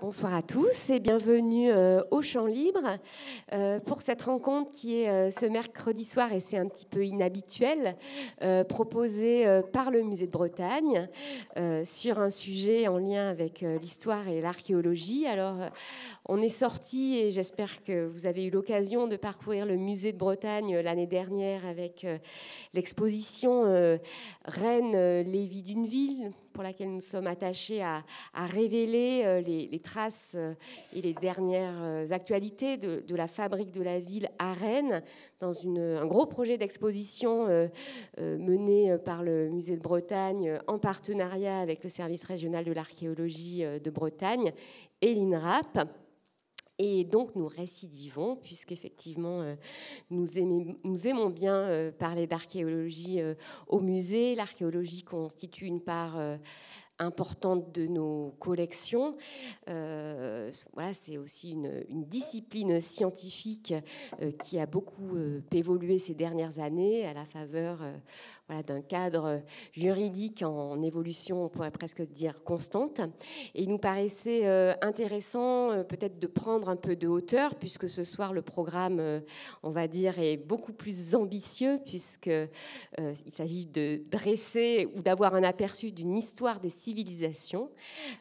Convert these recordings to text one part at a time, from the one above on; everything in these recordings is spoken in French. Bonsoir à tous et bienvenue aux Champs Libres pour cette rencontre qui est ce mercredi soir, et c'est un petit peu inhabituel, proposée par le Musée de Bretagne sur un sujet en lien avec l'histoire et l'archéologie. Alors, on est sorti, et j'espère que vous avez eu l'occasion de parcourir le Musée de Bretagne l'année dernière avec l'exposition Rennes, les vies d'une ville, pour laquelle nous sommes attachés à révéler les traces et les dernières actualités de la fabrique de la ville à Rennes, dans un gros projet d'exposition mené par le Musée de Bretagne en partenariat avec le service régional de l'archéologie de Bretagne et l'INRAP. Et donc, nous récidivons, puisqu'effectivement, nous aimons bien parler d'archéologie au musée. L'archéologie constitue une part importante de nos collections. Voilà, c'est aussi une discipline scientifique qui a beaucoup évolué ces dernières années à la faveur voilà, d'un cadre juridique en évolution, on pourrait presque dire constante. Et il nous paraissait intéressant peut-être de prendre un peu de hauteur, puisque ce soir le programme, on va dire, est beaucoup plus ambitieux, puisqu'il s'agit de dresser ou d'avoir un aperçu d'une histoire des civilisation,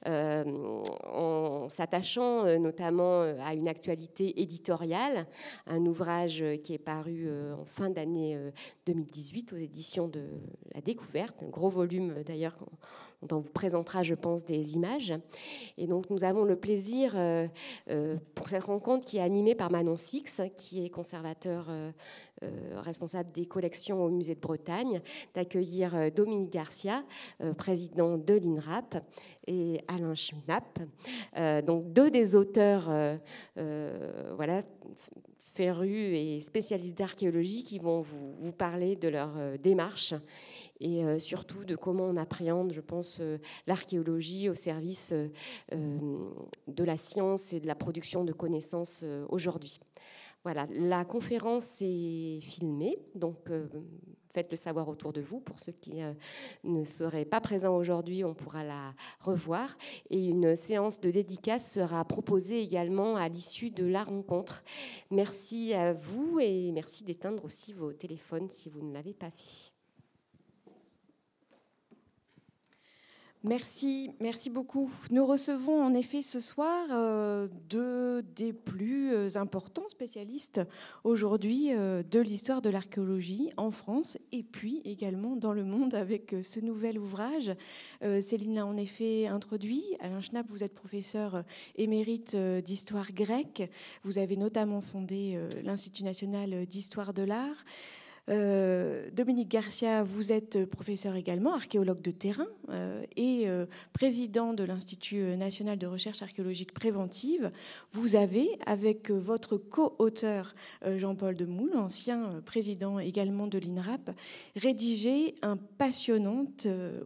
en s'attachant notamment à une actualité éditoriale, un ouvrage qui est paru en fin d'année 2018 aux éditions de La Découverte, un gros volume d'ailleurs dont on vous présentera, je pense, des images. Et donc nous avons le plaisir pour cette rencontre qui est animée par Manon Six, qui est conservateur responsable des collections au Musée de Bretagne, d'accueillir Dominique Garcia, président de l'INRAP, et Alain Schnapp, donc deux des auteurs voilà, férus et spécialistes d'archéologie qui vont vous parler de leur démarche et surtout de comment on appréhende, je pense, l'archéologie au service de la science et de la production de connaissances aujourd'hui. Voilà, la conférence est filmée, donc faites le savoir autour de vous. Pour ceux qui ne seraient pas présents aujourd'hui, on pourra la revoir. Et une séance de dédicace sera proposée également à l'issue de la rencontre. Merci à vous et merci d'éteindre aussi vos téléphones si vous ne l'avez pas fait. Merci beaucoup. Nous recevons en effet ce soir deux des plus importants spécialistes aujourd'hui de l'histoire de l'archéologie en France et puis également dans le monde avec ce nouvel ouvrage. Céline l'a en effet introduit. Alain Schnapp, vous êtes professeur émérite d'histoire grecque. Vous avez notamment fondé l'Institut national d'histoire de l'art. Dominique Garcia, vous êtes professeur également, archéologue de terrain et président de l'Institut national de recherche archéologique préventive. Vous avez, avec votre co-auteur Jean-Paul Demoule, ancien président également de l'INRAP, rédigé un passionnant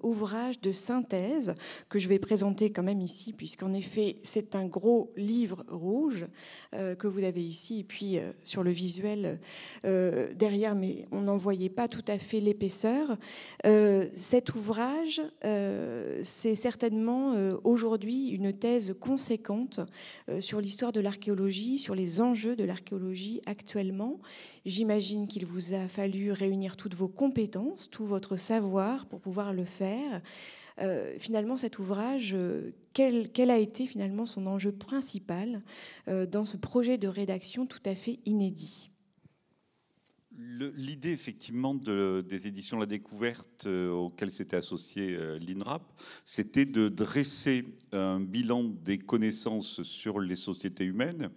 ouvrage de synthèse que je vais présenter quand même ici, puisqu'en effet, c'est un gros livre rouge que vous avez ici. Et puis, sur le visuel derrière, mais on n'en voyait pas tout à fait l'épaisseur. Cet ouvrage, c'est certainement aujourd'hui une thèse conséquente sur l'histoire de l'archéologie, sur les enjeux de l'archéologie actuellement. J'imagine qu'il vous a fallu réunir toutes vos compétences, tout votre savoir pour pouvoir le faire. Finalement, cet ouvrage, quel a été finalement son enjeu principal dans ce projet de rédaction tout à fait inédit ? L'idée, effectivement, des éditions La Découverte auxquelles s'était associé l'INRAP, c'était de dresser un bilan des connaissances sur les sociétés humaines,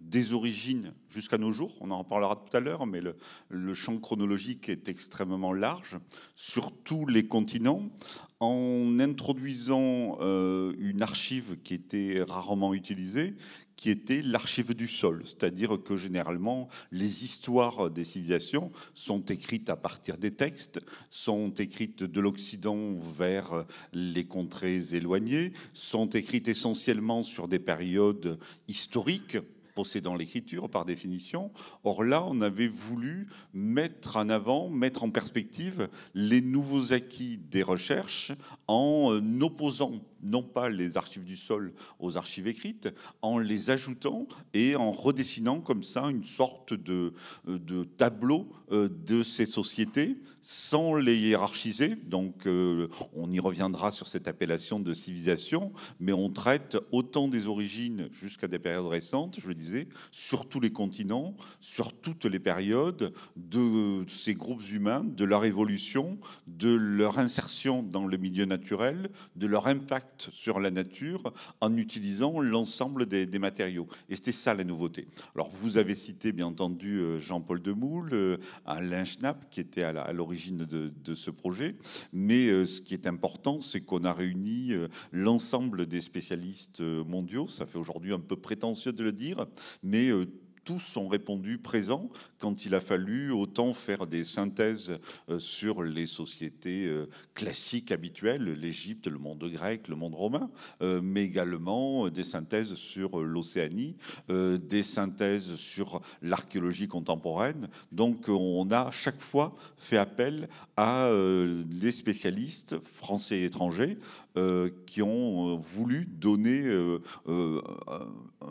des origines jusqu'à nos jours. On en reparlera tout à l'heure, mais le champ chronologique est extrêmement large, sur tous les continents, en introduisant une archive qui était rarement utilisée, qui était l'archive du sol, c'est-à-dire que généralement les histoires des civilisations sont écrites à partir des textes, sont écrites de l'Occident vers les contrées éloignées, sont écrites essentiellement sur des périodes historiques, possédant l'écriture par définition. Or là, on avait voulu mettre en avant, mettre en perspective les nouveaux acquis des recherches en opposant non pas les archives du sol aux archives écrites, en les ajoutant et en redessinant comme ça une sorte de tableau de ces sociétés sans les hiérarchiser. Donc on y reviendra sur cette appellation de civilisation, mais on traite autant des origines jusqu'à des périodes récentes, je le disais, sur tous les continents, sur toutes les périodes de ces groupes humains, de leur évolution, de leur insertion dans le milieu naturel, de leur impact sur la nature en utilisant l'ensemble des matériaux. Et c'était ça la nouveauté. Alors vous avez cité bien entendu Jean-Paul Demoule, Alain Schnapp qui était à l'origine de ce projet, mais ce qui est important c'est qu'on a réuni l'ensemble des spécialistes mondiaux, ça fait aujourd'hui un peu prétentieux de le dire, mais tous ont répondu présent quand il a fallu autant faire des synthèses sur les sociétés classiques habituelles, l'Égypte, le monde grec, le monde romain, mais également des synthèses sur l'Océanie, des synthèses sur l'archéologie contemporaine. Donc on a chaque fois fait appel à des spécialistes français et étrangers qui ont voulu donner un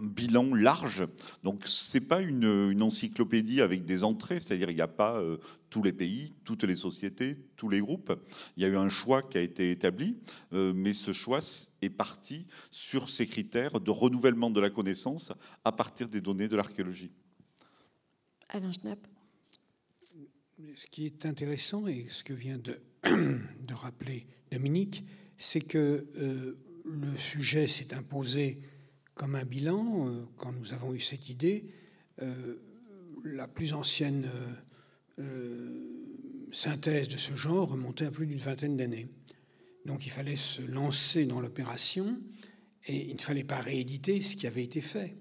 bilan large. Donc c'est pas une encyclopédie avec des entrées, c'est-à-dire il n'y a pas tous les pays, toutes les sociétés, tous les groupes. Il y a eu un choix qui a été établi, mais ce choix est parti sur ces critères de renouvellement de la connaissance à partir des données de l'archéologie. Alain Schnapp. Ce qui est intéressant et ce que vient de rappeler Dominique, c'est que le sujet s'est imposé comme un bilan. Quand nous avons eu cette idée, la plus ancienne synthèse de ce genre remontait à plus d'une vingtaine d'années. Donc il fallait se lancer dans l'opération et il ne fallait pas rééditer ce qui avait été fait.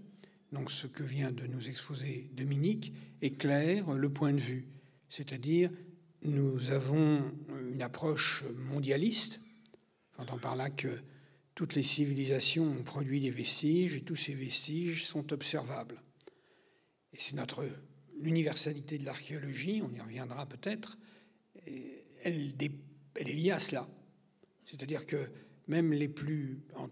Donc ce que vient de nous exposer Dominique éclaire le point de vue. C'est-à-dire nous avons une approche mondialiste. J'entends par là que toutes les civilisations ont produit des vestiges et tous ces vestiges sont observables. Et c'est l'universalité de l'archéologie, on y reviendra peut-être, elle est liée à cela. C'est-à-dire que même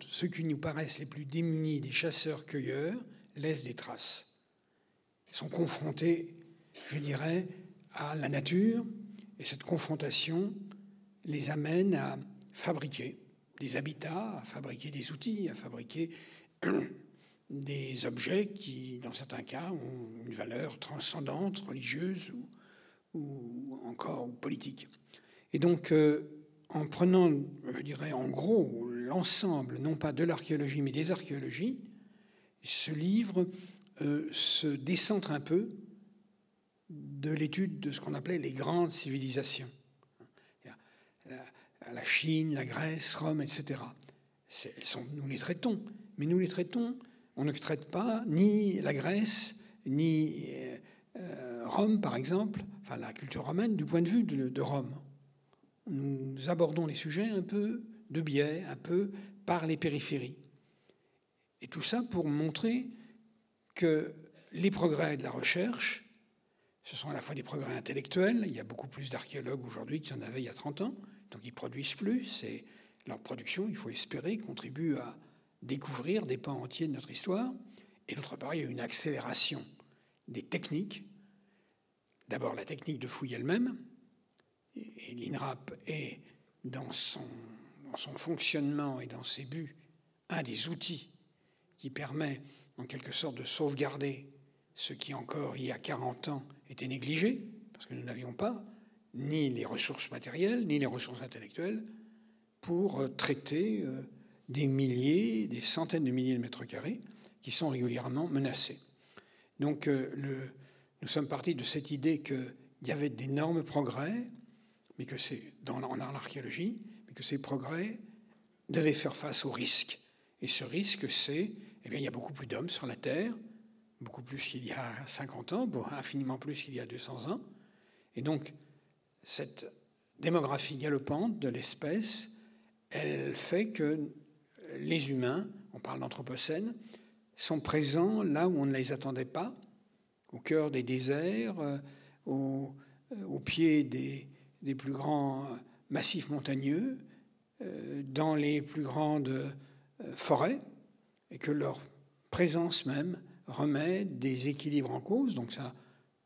ceux qui nous paraissent les plus démunis des chasseurs-cueilleurs laissent des traces. Ils sont confrontés, je dirais, à la nature, et cette confrontation les amène à fabriquer des habitats, à fabriquer des outils, à fabriquer des objets qui, dans certains cas, ont une valeur transcendante, religieuse ou encore politique. Et donc, en prenant, je dirais, en gros, l'ensemble, non pas de l'archéologie, mais des archéologies, ce livre se décentre un peu de l'étude de ce qu'on appelait les grandes civilisations. La Chine, la Grèce, Rome, etc. Nous les traitons, mais nous les traitons, on ne traite pas ni la Grèce, ni Rome, par exemple, enfin la culture romaine, du point de vue de Rome. Nous abordons les sujets un peu de biais, un peu par les périphéries. Et tout ça pour montrer que les progrès de la recherche, ce sont à la fois des progrès intellectuels, il y a beaucoup plus d'archéologues aujourd'hui qu'il y en avait il y a 30 ans, donc ils produisent plus, et leur production, il faut espérer, contribue à découvrir des pans entiers de notre histoire. Et d'autre part, il y a une accélération des techniques. D'abord, la technique de fouille elle-même. Et l'INRAP est, dans son fonctionnement et dans ses buts, un des outils qui permet, en quelque sorte, de sauvegarder ce qui, encore il y a 40 ans, était négligé, parce que nous n'avions pas ni les ressources matérielles, ni les ressources intellectuelles, pour traiter des milliers, des centaines de milliers de mètres carrés qui sont régulièrement menacés. Donc nous sommes partis de cette idée qu'il y avait d'énormes progrès, mais que c'est dans l'archéologie, mais que ces progrès devaient faire face au risque. Et ce risque, c'est, il y a beaucoup plus d'hommes sur la Terre, beaucoup plus qu'il y a 50 ans, bon, infiniment plus qu'il y a 200 ans, et donc cette démographie galopante de l'espèce, elle fait que les humains, on parle d'anthropocène, sont présents là où on ne les attendait pas, au cœur des déserts, au pied des plus grands massifs montagneux, dans les plus grandes forêts, et que leur présence même remet des équilibres en cause. Donc ça,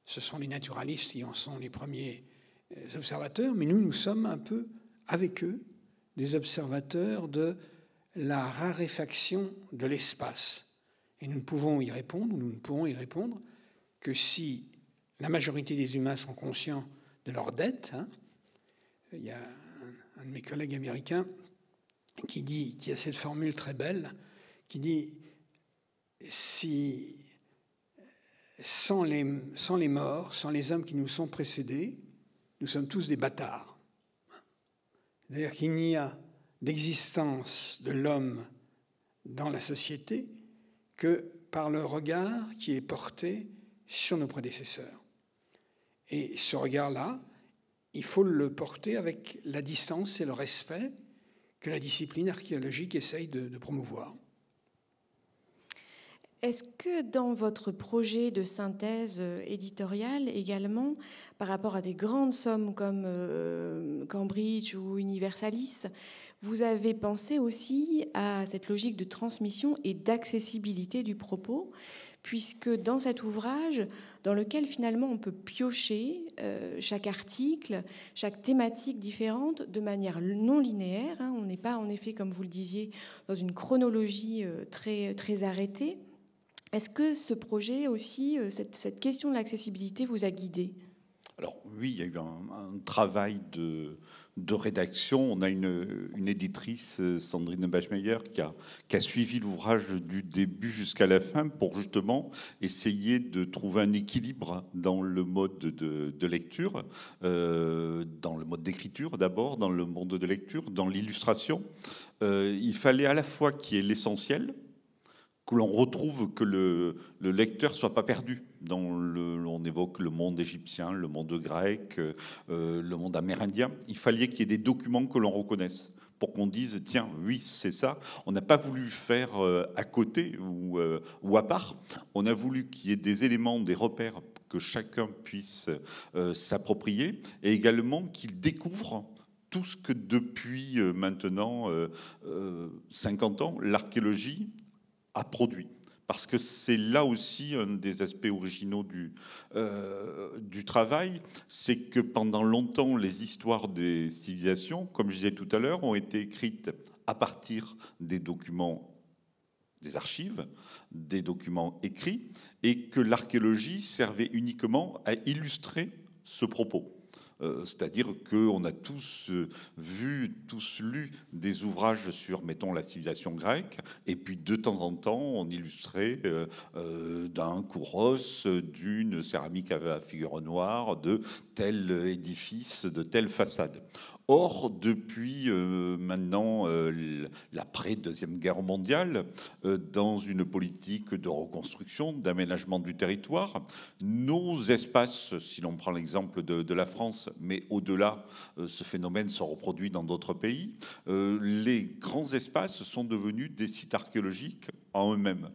ce sont les naturalistes qui en sont les premiers observateurs, mais nous, nous sommes un peu avec eux des observateurs de la raréfaction de l'espace. Et nous ne pouvons y répondre, que si la majorité des humains sont conscients de leur dette. Hein. Il y a un de mes collègues américains qui dit, qui a cette formule très belle, qui dit si sans les morts, sans les hommes qui nous sont précédés, nous sommes tous des bâtards. C'est-à-dire qu'il n'y a d'existence de l'homme dans la société que par le regard qui est porté sur nos prédécesseurs. Et ce regard-là, il faut le porter avec la distance et le respect que la discipline archéologique essaye de promouvoir. Est-ce que dans votre projet de synthèse éditoriale également, par rapport à des grandes sommes comme Cambridge ou Universalis, vous avez pensé aussi à cette logique de transmission et d'accessibilité du propos, puisque dans cet ouvrage, dans lequel finalement on peut piocher chaque article, chaque thématique différente de manière non linéaire, hein, on n'est pas en effet, comme vous le disiez, dans une chronologie très, très arrêtée. Est-ce que ce projet aussi, cette question de l'accessibilité vous a guidé? Alors oui, il y a eu un travail de rédaction. On a une éditrice, Sandrine Bachmeyer, qui a suivi l'ouvrage du début jusqu'à la fin pour justement essayer de trouver un équilibre dans le mode de lecture, dans le mode d'écriture d'abord, dans le mode de lecture, dans l'illustration. Il fallait à la fois qu'il y ait l'essentiel, que l'on retrouve, que le lecteur ne soit pas perdu. On évoque le monde égyptien, le monde grec, le monde amérindien. Il fallait qu'il y ait des documents que l'on reconnaisse pour qu'on dise « tiens, oui, c'est ça ». On n'a pas voulu faire à côté ou à part. On a voulu qu'il y ait des éléments, des repères que chacun puisse s'approprier et également qu'il découvre tout ce que depuis maintenant 50 ans, l'archéologie a produit. Parce que c'est là aussi un des aspects originaux du travail, c'est que pendant longtemps, les histoires des civilisations, comme je disais tout à l'heure, ont été écrites à partir des documents, des archives, des documents écrits, et que l'archéologie servait uniquement à illustrer ce propos. C'est-à-dire qu'on a tous vu, tous lu des ouvrages sur, mettons, la civilisation grecque, et puis de temps en temps, on illustrait d'un kouros, d'une céramique à figure noire, de tel édifice, de telle façade. Or, depuis maintenant l'après-Deuxième Guerre mondiale, dans une politique de reconstruction, d'aménagement du territoire, nos espaces, si l'on prend l'exemple de la France, mais au-delà, ce phénomène se reproduit dans d'autres pays, les grands espaces sont devenus des sites archéologiques en eux-mêmes.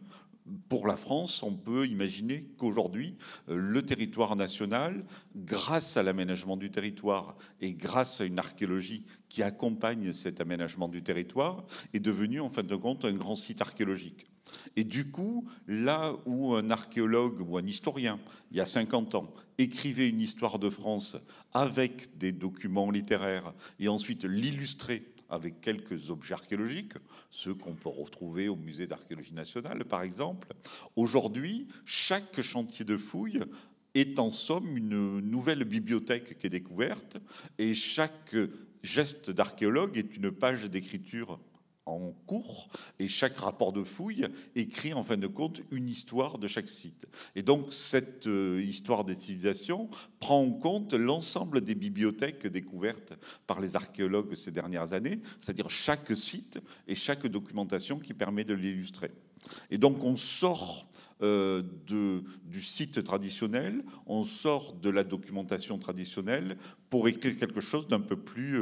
Pour la France, on peut imaginer qu'aujourd'hui, le territoire national, grâce à l'aménagement du territoire et grâce à une archéologie qui accompagne cet aménagement du territoire, est devenu en fin de compte un grand site archéologique. Et du coup, là où un archéologue ou un historien, il y a 50 ans, écrivait une histoire de France avec des documents littéraires et ensuite l'illustrait avec quelques objets archéologiques, ceux qu'on peut retrouver au Musée d'archéologie nationale, par exemple. Aujourd'hui, chaque chantier de fouilles est en somme une nouvelle bibliothèque qui est découverte, et chaque geste d'archéologue est une page d'écriture en cours, et chaque rapport de fouille écrit en fin de compte une histoire de chaque site. Et donc cette histoire des civilisations prend en compte l'ensemble des bibliothèques découvertes par les archéologues ces dernières années, c'est-à-dire chaque site et chaque documentation qui permet de l'illustrer. Et donc on sort du site traditionnel, on sort de la documentation traditionnelle pour écrire quelque chose d'un peu plus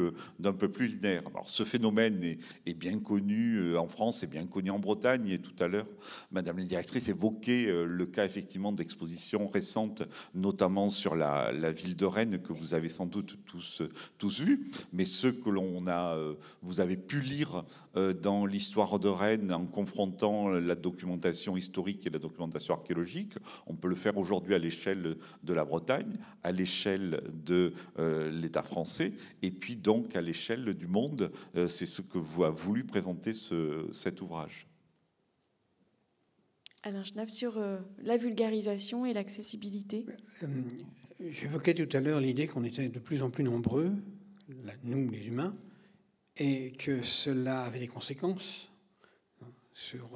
linéaire. Alors ce phénomène est bien connu en France, est bien connu en Bretagne, et tout à l'heure, Madame la directrice évoquait le cas effectivement d'expositions récentes, notamment sur la ville de Rennes, que vous avez sans doute tous vu, mais ce que vous avez pu lire dans l'histoire de Rennes en confrontant la documentation historique et la documentation archéologique, on peut le faire aujourd'hui à l'échelle de la Bretagne, à l'échelle de l'État français, et puis donc à l'échelle du monde. C'est ce que vous a voulu présenter cet ouvrage. Alain Schnapp, sur la vulgarisation et l'accessibilité. J'évoquais tout à l'heure l'idée qu'on était de plus en plus nombreux, nous les humains, et que cela avait des conséquences sur...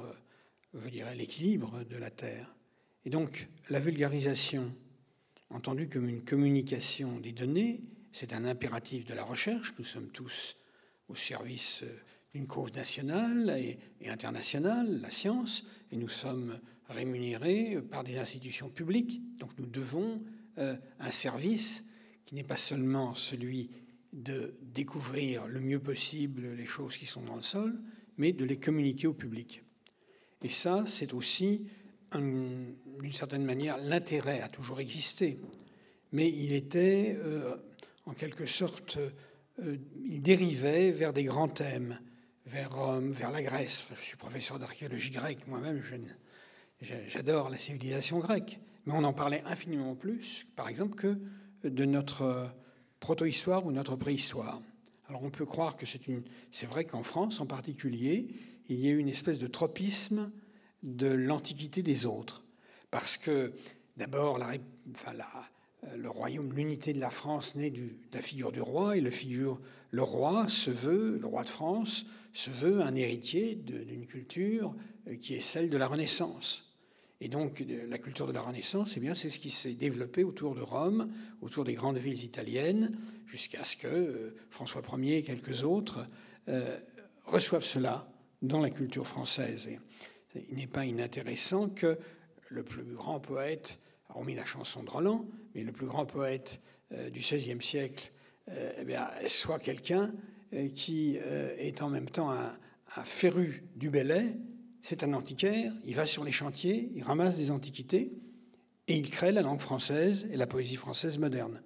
je dirais, l'équilibre de la Terre. Et donc, la vulgarisation, entendue comme une communication des données, c'est un impératif de la recherche. Nous sommes tous au service d'une cause nationale et internationale, la science, et nous sommes rémunérés par des institutions publiques. Donc, nous devons un service qui n'est pas seulement celui de découvrir le mieux possible les choses qui sont dans le sol, mais de les communiquer au public. Et ça, c'est aussi, d'une certaine manière, l'intérêt a toujours existé. Mais il était, en quelque sorte, il dérivait vers des grands thèmes, vers Rome, vers la Grèce. Enfin, je suis professeur d'archéologie grecque moi-même, j'adore la civilisation grecque. Mais on en parlait infiniment plus, par exemple, que de notre proto-histoire ou notre préhistoire. Alors on peut croire que c'est vrai qu'en France, en particulier, il y a eu une espèce de tropisme de l'antiquité des autres. Parce que, d'abord, le royaume, l'unité de la France naît de la figure du roi, et le roi se veut, le roi de France, se veut un héritier d'une culture qui est celle de la Renaissance. Et donc, la culture de la Renaissance, eh bien, c'est ce qui s'est développé autour de Rome, autour des grandes villes italiennes, jusqu'à ce que François Ier et quelques autres reçoivent cela dans la culture française. Et il n'est pas inintéressant que le plus grand poète, hormis la chanson de Roland, mais le plus grand poète du XVIe siècle eh bien, soit quelqu'un qui est en même temps un féru du Bellay. C'est un antiquaire, il va sur les chantiers, il ramasse des antiquités et il crée la langue française et la poésie française moderne.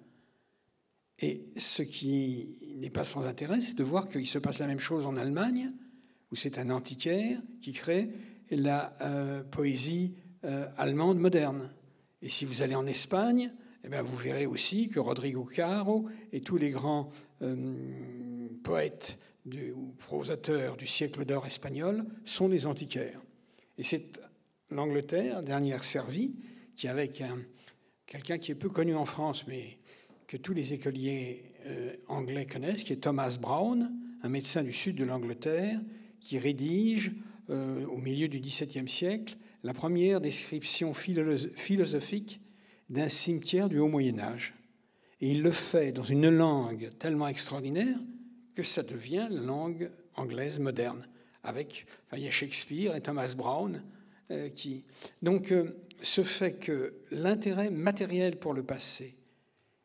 Et ce qui n'est pas sans intérêt, c'est de voir qu'il se passe la même chose en Allemagne, où c'est un antiquaire qui crée la poésie allemande moderne. Et si vous allez en Espagne, eh bien vous verrez aussi que Rodrigo Caro et tous les grands poètes ou prosateurs du siècle d'or espagnol sont des antiquaires. Et c'est l'Angleterre, dernière servie, qui avec quelqu'un qui est peu connu en France, mais que tous les écoliers anglais connaissent, qui est Thomas Browne, un médecin du sud de l'Angleterre, qui rédige, au milieu du XVIIe siècle, la première description philosophique d'un cimetière du Haut-Moyen-Âge. Et il le fait dans une langue tellement extraordinaire que ça devient la langue anglaise moderne. Il y a Shakespeare et Thomas Browne. Ce fait que l'intérêt matériel pour le passé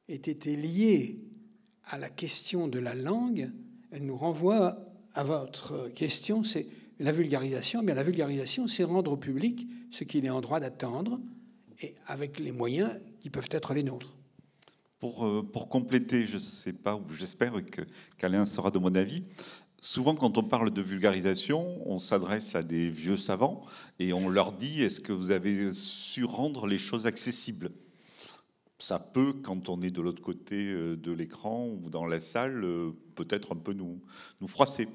ait été lié à la question de la langue, elle nous renvoie à votre question, c'est la vulgarisation. Bien, la vulgarisation, c'est rendre au public ce qu'il est en droit d'attendre et avec les moyens qui peuvent être les nôtres. Pour compléter, je ne sais pas, ou j'espère qu'Alain sera de mon avis, souvent quand on parle de vulgarisation, on s'adresse à des vieux savants et on leur dit « est-ce que vous avez su rendre les choses accessibles ?» Ça peut, quand on est de l'autre côté de l'écran ou dans la salle, peut-être un peu nous froisser.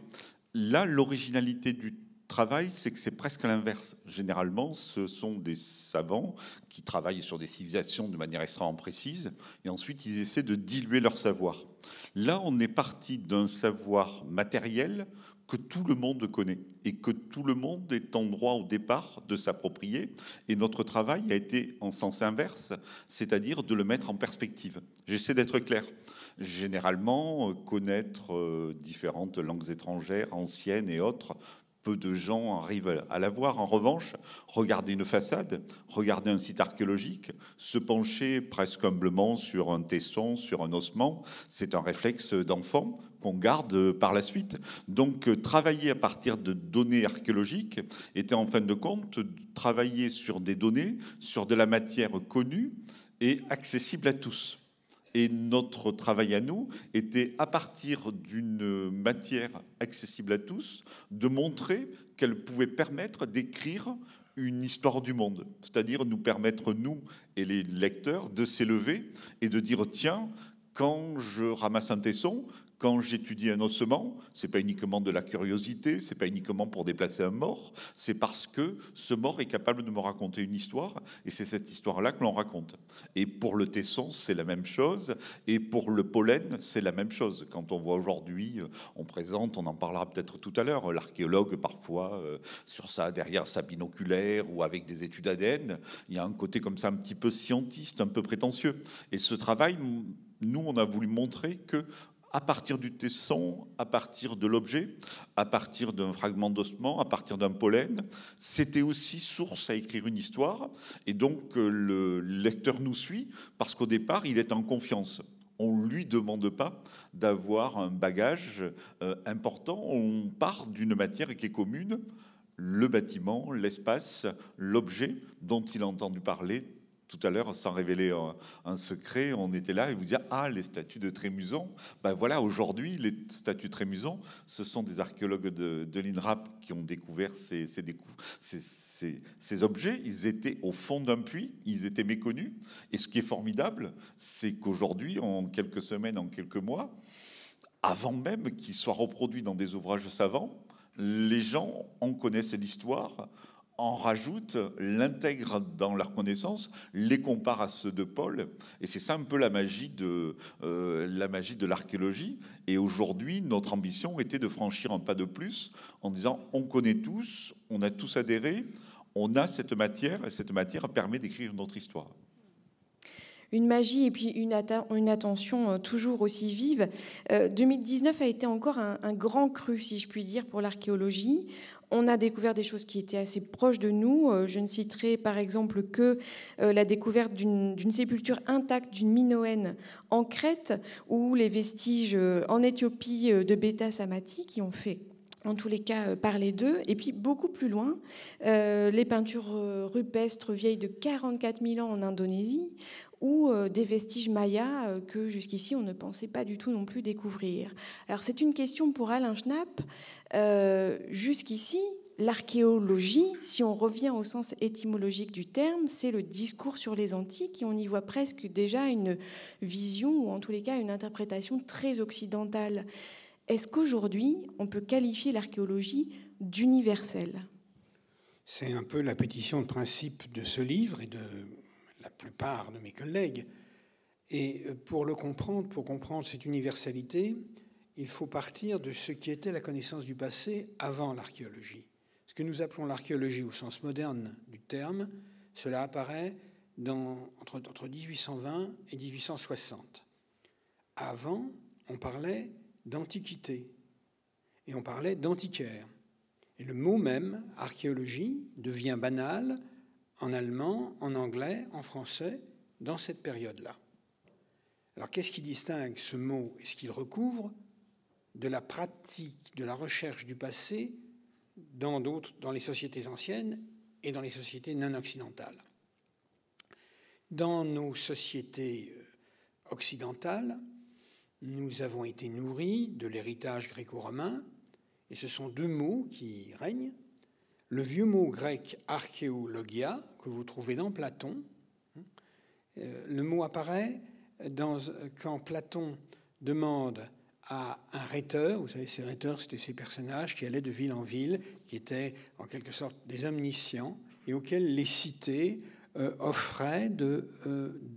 Là, l'originalité du travail, c'est que c'est presque l'inverse. Généralement, ce sont des savants qui travaillent sur des civilisations de manière extrêmement précise, et ensuite, ils essaient de diluer leur savoir. Là, on est parti d'un savoir matériel que tout le monde connaît et que tout le monde est en droit au départ de s'approprier. Et notre travail a été en sens inverse, c'est-à-dire de le mettre en perspective. J'essaie d'être clair. Généralement, connaître différentes langues étrangères, anciennes et autres, peu de gens arrivent à la voir. En revanche, regarder une façade, regarder un site archéologique, se pencher presque humblement sur un tesson, sur un ossement, c'est un réflexe d'enfant qu'on garde par la suite. Donc travailler à partir de données archéologiques était en fin de compte travailler sur des données, sur de la matière connue et accessible à tous. Et notre travail à nous était, à partir d'une matière accessible à tous, de montrer qu'elle pouvait permettre d'écrire une histoire du monde, c'est-à-dire nous permettre, nous et les lecteurs, de s'élever et de dire, tiens, quand je ramasse un tesson, quand j'étudie un ossement, ce n'est pas uniquement de la curiosité, ce n'est pas uniquement pour déplacer un mort, c'est parce que ce mort est capable de me raconter une histoire, et c'est cette histoire-là que l'on raconte. Et pour le tesson, c'est la même chose, et pour le pollen, c'est la même chose. Quand on voit aujourd'hui, on présente, on en parlera peut-être tout à l'heure, l'archéologue parfois, sur ça, derrière sa binoculaire, ou avec des études ADN, il y a un côté comme ça un petit peu scientiste, un peu prétentieux. Et ce travail, nous, on a voulu montrer que à partir du tesson, à partir de l'objet, à partir d'un fragment d'ossement, à partir d'un pollen, c'était aussi source à écrire une histoire. Et donc le lecteur nous suit parce qu'au départ, il est en confiance. On ne lui demande pas d'avoir un bagage important. On part d'une matière qui est commune, le bâtiment, l'espace, l'objet dont il a entendu parler. Tout à l'heure, sans révéler un secret, on était là et vous disiez « Ah, les statues de Trémusons !» Ben voilà, aujourd'hui, les statues de Trémusons, ce sont des archéologues de l'INRAP qui ont découvert ces objets. Ils étaient au fond d'un puits, ils étaient méconnus. Et ce qui est formidable, c'est qu'aujourd'hui, en quelques semaines, en quelques mois, avant même qu'ils soient reproduits dans des ouvrages savants, les gens en connaissent l'histoire, en rajoute, l'intègre dans leur connaissance, les compare à ceux de Paul. Et c'est ça un peu la magie de l'archéologie. Et aujourd'hui, notre ambition était de franchir un pas de plus en disant on connaît tous, on a tous adhéré, on a cette matière, et cette matière permet d'écrire notre histoire. Une magie et puis une attention toujours aussi vive. 2019 a été encore un grand cru, si je puis dire, pour l'archéologie. On a découvert des choses qui étaient assez proches de nous. Je ne citerai par exemple que la découverte d'une sépulture intacte d'une Minoenne en Crète ou les vestiges en Éthiopie de Beta Samati qui ont fait en tous les cas parler d'eux. Et puis beaucoup plus loin, les peintures rupestres vieilles de 44 000 ans en Indonésie ou des vestiges mayas que jusqu'ici on ne pensait pas du tout non plus découvrir. Alors c'est une question pour Alain Schnapp. Jusqu'ici, l'archéologie, si on revient au sens étymologique du terme, c'est le discours sur les antiques et on y voit presque déjà une vision ou en tous les cas une interprétation très occidentale. Est-ce qu'aujourd'hui on peut qualifier l'archéologie d'universelle? C'est un peu la pétition de principe de ce livre et de la plupart de mes collègues. Et pour comprendre cette universalité, il faut partir de ce qui était la connaissance du passé avant l'archéologie. Ce que nous appelons l'archéologie au sens moderne du terme, cela apparaît entre 1820 et 1860. Avant, on parlait d'antiquité et on parlait d'antiquaire. Et le mot même, archéologie, devient banal en allemand, en anglais, en français, dans cette période-là. Alors, qu'est-ce qui distingue ce mot et ce qu'il recouvre de la pratique, de la recherche du passé dans les sociétés anciennes et dans les sociétés non occidentales? Dans nos sociétés occidentales, nous avons été nourris de l'héritage gréco-romain, et ce sont deux mots qui règnent. Le vieux mot grec « archéologia » que vous trouvez dans Platon, le mot apparaît quand Platon demande à un rhéteur, vous savez, ces rhéteurs, c'était ces personnages qui allaient de ville en ville, qui étaient en quelque sorte des omniscients, et auxquels les cités offraient de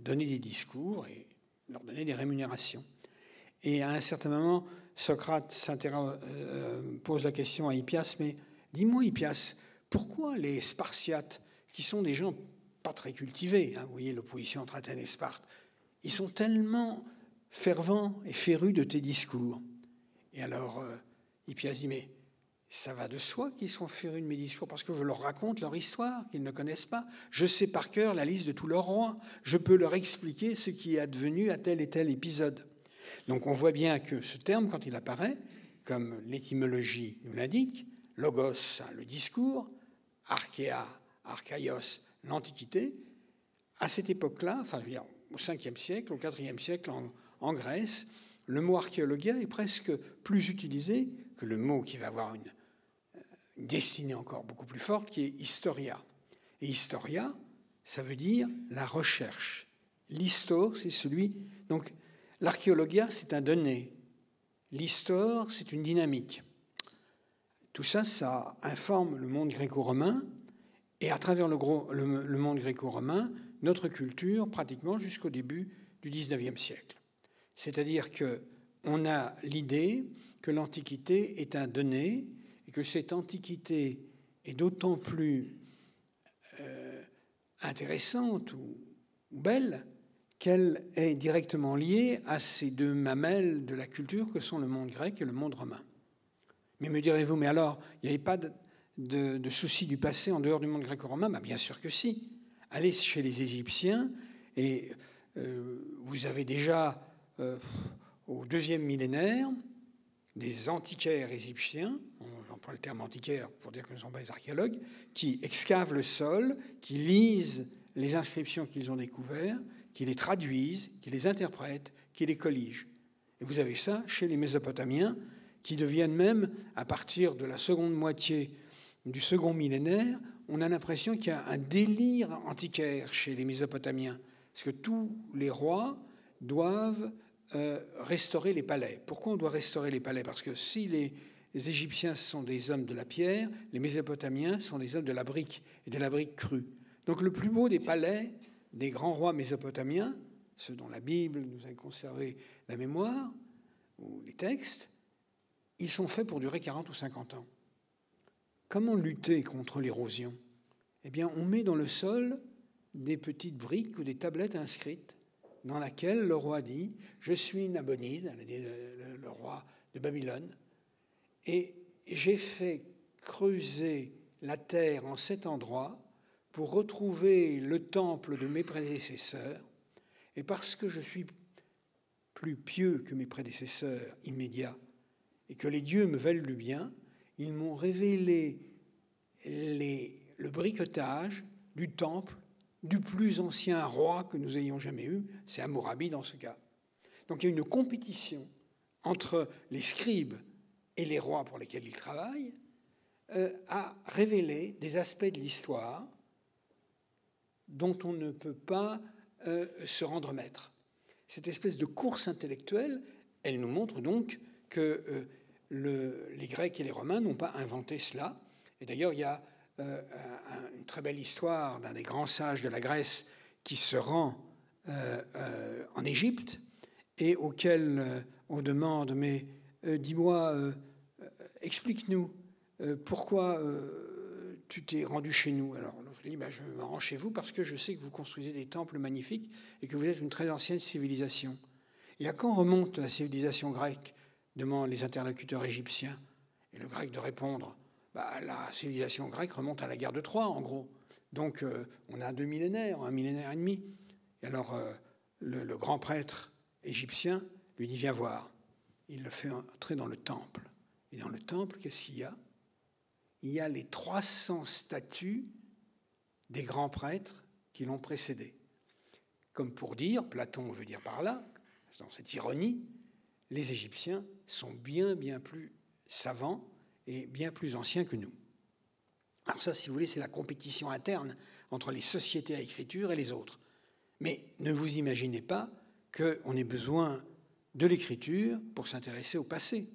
donner des discours et leur donner des rémunérations. Et à un certain moment, Socrate pose la question à Hippias, mais dis-moi, Hippias, pourquoi les Spartiates, qui sont des gens pas très cultivés, hein, vous voyez l'opposition entre Athènes et Sparte, ils sont tellement fervents et férus de tes discours? Et alors, Hippias dit, mais Ça va de soi qu'ils sont férus de mes discours, parce que je leur raconte leur histoire qu'ils ne connaissent pas. Je sais par cœur la liste de tous leurs rois. Je peux leur expliquer ce qui est advenu à tel et tel épisode. Donc on voit bien que ce terme, quand il apparaît, comme l'étymologie nous l'indique, logos, le discours, archéa, archaïos, l'Antiquité, à cette époque-là, enfin je veux dire au 5e siècle, au 4e siècle en Grèce, le mot archéologia est presque plus utilisé que le mot qui va avoir une destinée encore beaucoup plus forte, qui est historia. Et historia, ça veut dire la recherche. L'histor, c'est celui... Donc l'archéologia, c'est un donné. L'histoire, c'est une dynamique. Tout ça, ça informe le monde gréco-romain, et à travers le monde gréco-romain, notre culture, pratiquement jusqu'au début du XIXe siècle. C'est-à-dire qu'on a l'idée que l'Antiquité est un donné, et que cette Antiquité est d'autant plus intéressante ou belle qu'elle est directement liée à ces deux mamelles de la culture que sont le monde grec et le monde romain. Mais me direz-vous, mais alors, il n'y avait pas de souci du passé en dehors du monde gréco-romain? Ben bien sûr que si. Allez chez les Égyptiens, et vous avez déjà, au deuxième millénaire, des antiquaires égyptiens, j'emploie le terme antiquaire pour dire que nous ne sommes pas des archéologues, qui excavent le sol, qui lisent les inscriptions qu'ils ont découvertes, qui les traduisent, qui les interprètent, qui les colligent. Et vous avez ça chez les Mésopotamiens, qui deviennent même, à partir de la seconde moitié du second millénaire, on a l'impression qu'il y a un délire antiquaire chez les Mésopotamiens, parce que tous les rois doivent restaurer les palais. Pourquoi on doit restaurer les palais? Parce que si les Égyptiens sont des hommes de la pierre, les Mésopotamiens sont des hommes de la brique, et de la brique crue. Donc le plus beau des palais des grands rois mésopotamiens, ceux dont la Bible nous a conservé la mémoire, ou les textes, ils sont faits pour durer 40 ou 50 ans. Comment lutter contre l'érosion? Eh bien, on met dans le sol des petites briques ou des tablettes inscrites dans laquelle le roi dit « Je suis Nabonide », le roi de Babylone, et j'ai fait creuser la terre en cet endroit pour retrouver le temple de mes prédécesseurs, et parce que je suis plus pieux que mes prédécesseurs immédiats, et que les dieux me veulent du bien, ils m'ont révélé le bricotage du temple du plus ancien roi que nous ayons jamais eu, c'est Hammurabi dans ce cas. Donc il y a une compétition entre les scribes et les rois pour lesquels ils travaillent, à révéler des aspects de l'histoire dont on ne peut pas se rendre maître. Cette espèce de course intellectuelle, elle nous montre donc que les Grecs et les Romains n'ont pas inventé cela. Et d'ailleurs, il y a une très belle histoire d'un des grands sages de la Grèce qui se rend en Égypte et auquel on demande « Mais dis-moi, explique-nous pourquoi tu t'es rendu chez nous ?» Alors, je dis, ben, je me rends chez vous parce que je sais que vous construisez des temples magnifiques et que vous êtes une très ancienne civilisation. Et à quand remonte la civilisation grecque? Demandent les interlocuteurs égyptiens. Et le grec de répondre, ben, la civilisation grecque remonte à la guerre de Troie, en gros. Donc on a deux millénaires, un millénaire et demi. Et alors le grand prêtre égyptien lui dit, viens voir. Il le fait entrer dans le temple. Et dans le temple, qu'est-ce qu'il y a? Il y a les 300 statues des grands prêtres qui l'ont précédé. Comme pour dire, Platon veut dire par là, dans cette ironie, les Égyptiens sont bien plus savants et bien plus anciens que nous. Alors ça, si vous voulez, c'est la compétition interne entre les sociétés à écriture et les autres. Mais ne vous imaginez pas qu'on ait besoin de l'écriture pour s'intéresser au passé.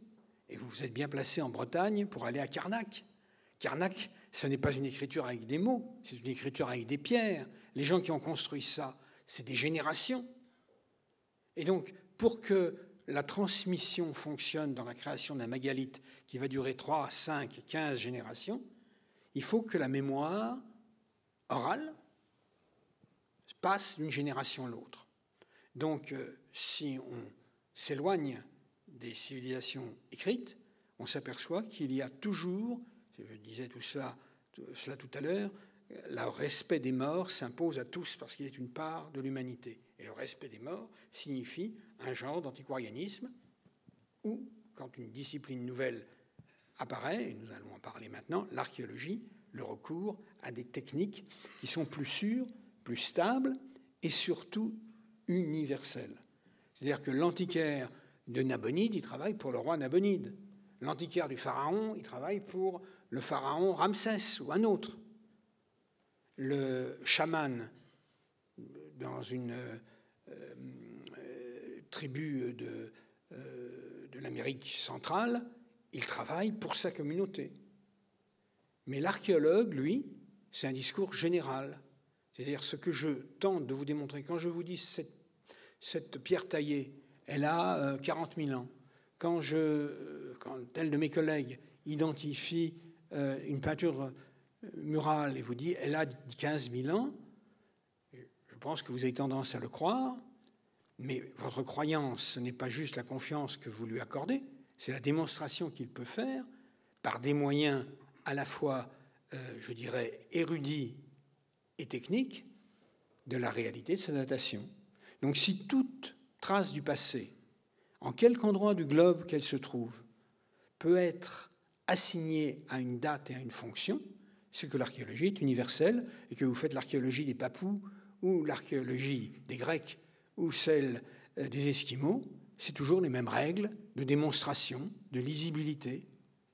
Et vous vous êtes bien placé en Bretagne pour aller à Carnac. Carnac, ce n'est pas une écriture avec des mots, c'est une écriture avec des pierres. Les gens qui ont construit ça, c'est des générations. Et donc, pour que la transmission fonctionne dans la création d'un mégalithe qui va durer 3, 5, 15 générations, il faut que la mémoire orale passe d'une génération à l'autre. Donc, si on s'éloigne des civilisations écrites, on s'aperçoit qu'il y a toujours, je disais tout cela tout à l'heure, le respect des morts s'impose à tous parce qu'il est une part de l'humanité. Et le respect des morts signifie un genre d'antiquarianisme où, quand une discipline nouvelle apparaît, et nous allons en parler maintenant, l'archéologie, le recours à des techniques qui sont plus sûres, plus stables et surtout universelles. C'est-à-dire que l'antiquaire de Nabonide, il travaille pour le roi Nabonide. L'antiquaire du pharaon, il travaille pour le pharaon Ramsès ou un autre. Le chaman, dans une tribu de l'Amérique centrale, il travaille pour sa communauté. Mais l'archéologue, lui, c'est un discours général. C'est-à-dire ce que je tente de vous démontrer. Quand je vous dis cette pierre taillée, elle a 40 000 ans. Quand tel de mes collègues identifie une peinture murale et vous dit « elle a 15 000 ans », je pense que vous avez tendance à le croire, mais votre croyance, ce n'est pas juste la confiance que vous lui accordez, c'est la démonstration qu'il peut faire par des moyens à la fois, je dirais, érudits et techniques de la réalité de sa datation. Donc si toute trace du passé, en quelque endroit du globe qu'elle se trouve, peut être assignée à une date et à une fonction, c'est que l'archéologie est universelle, et que vous faites l'archéologie des Papous ou l'archéologie des Grecs ou celle des Esquimaux, c'est toujours les mêmes règles de démonstration, de lisibilité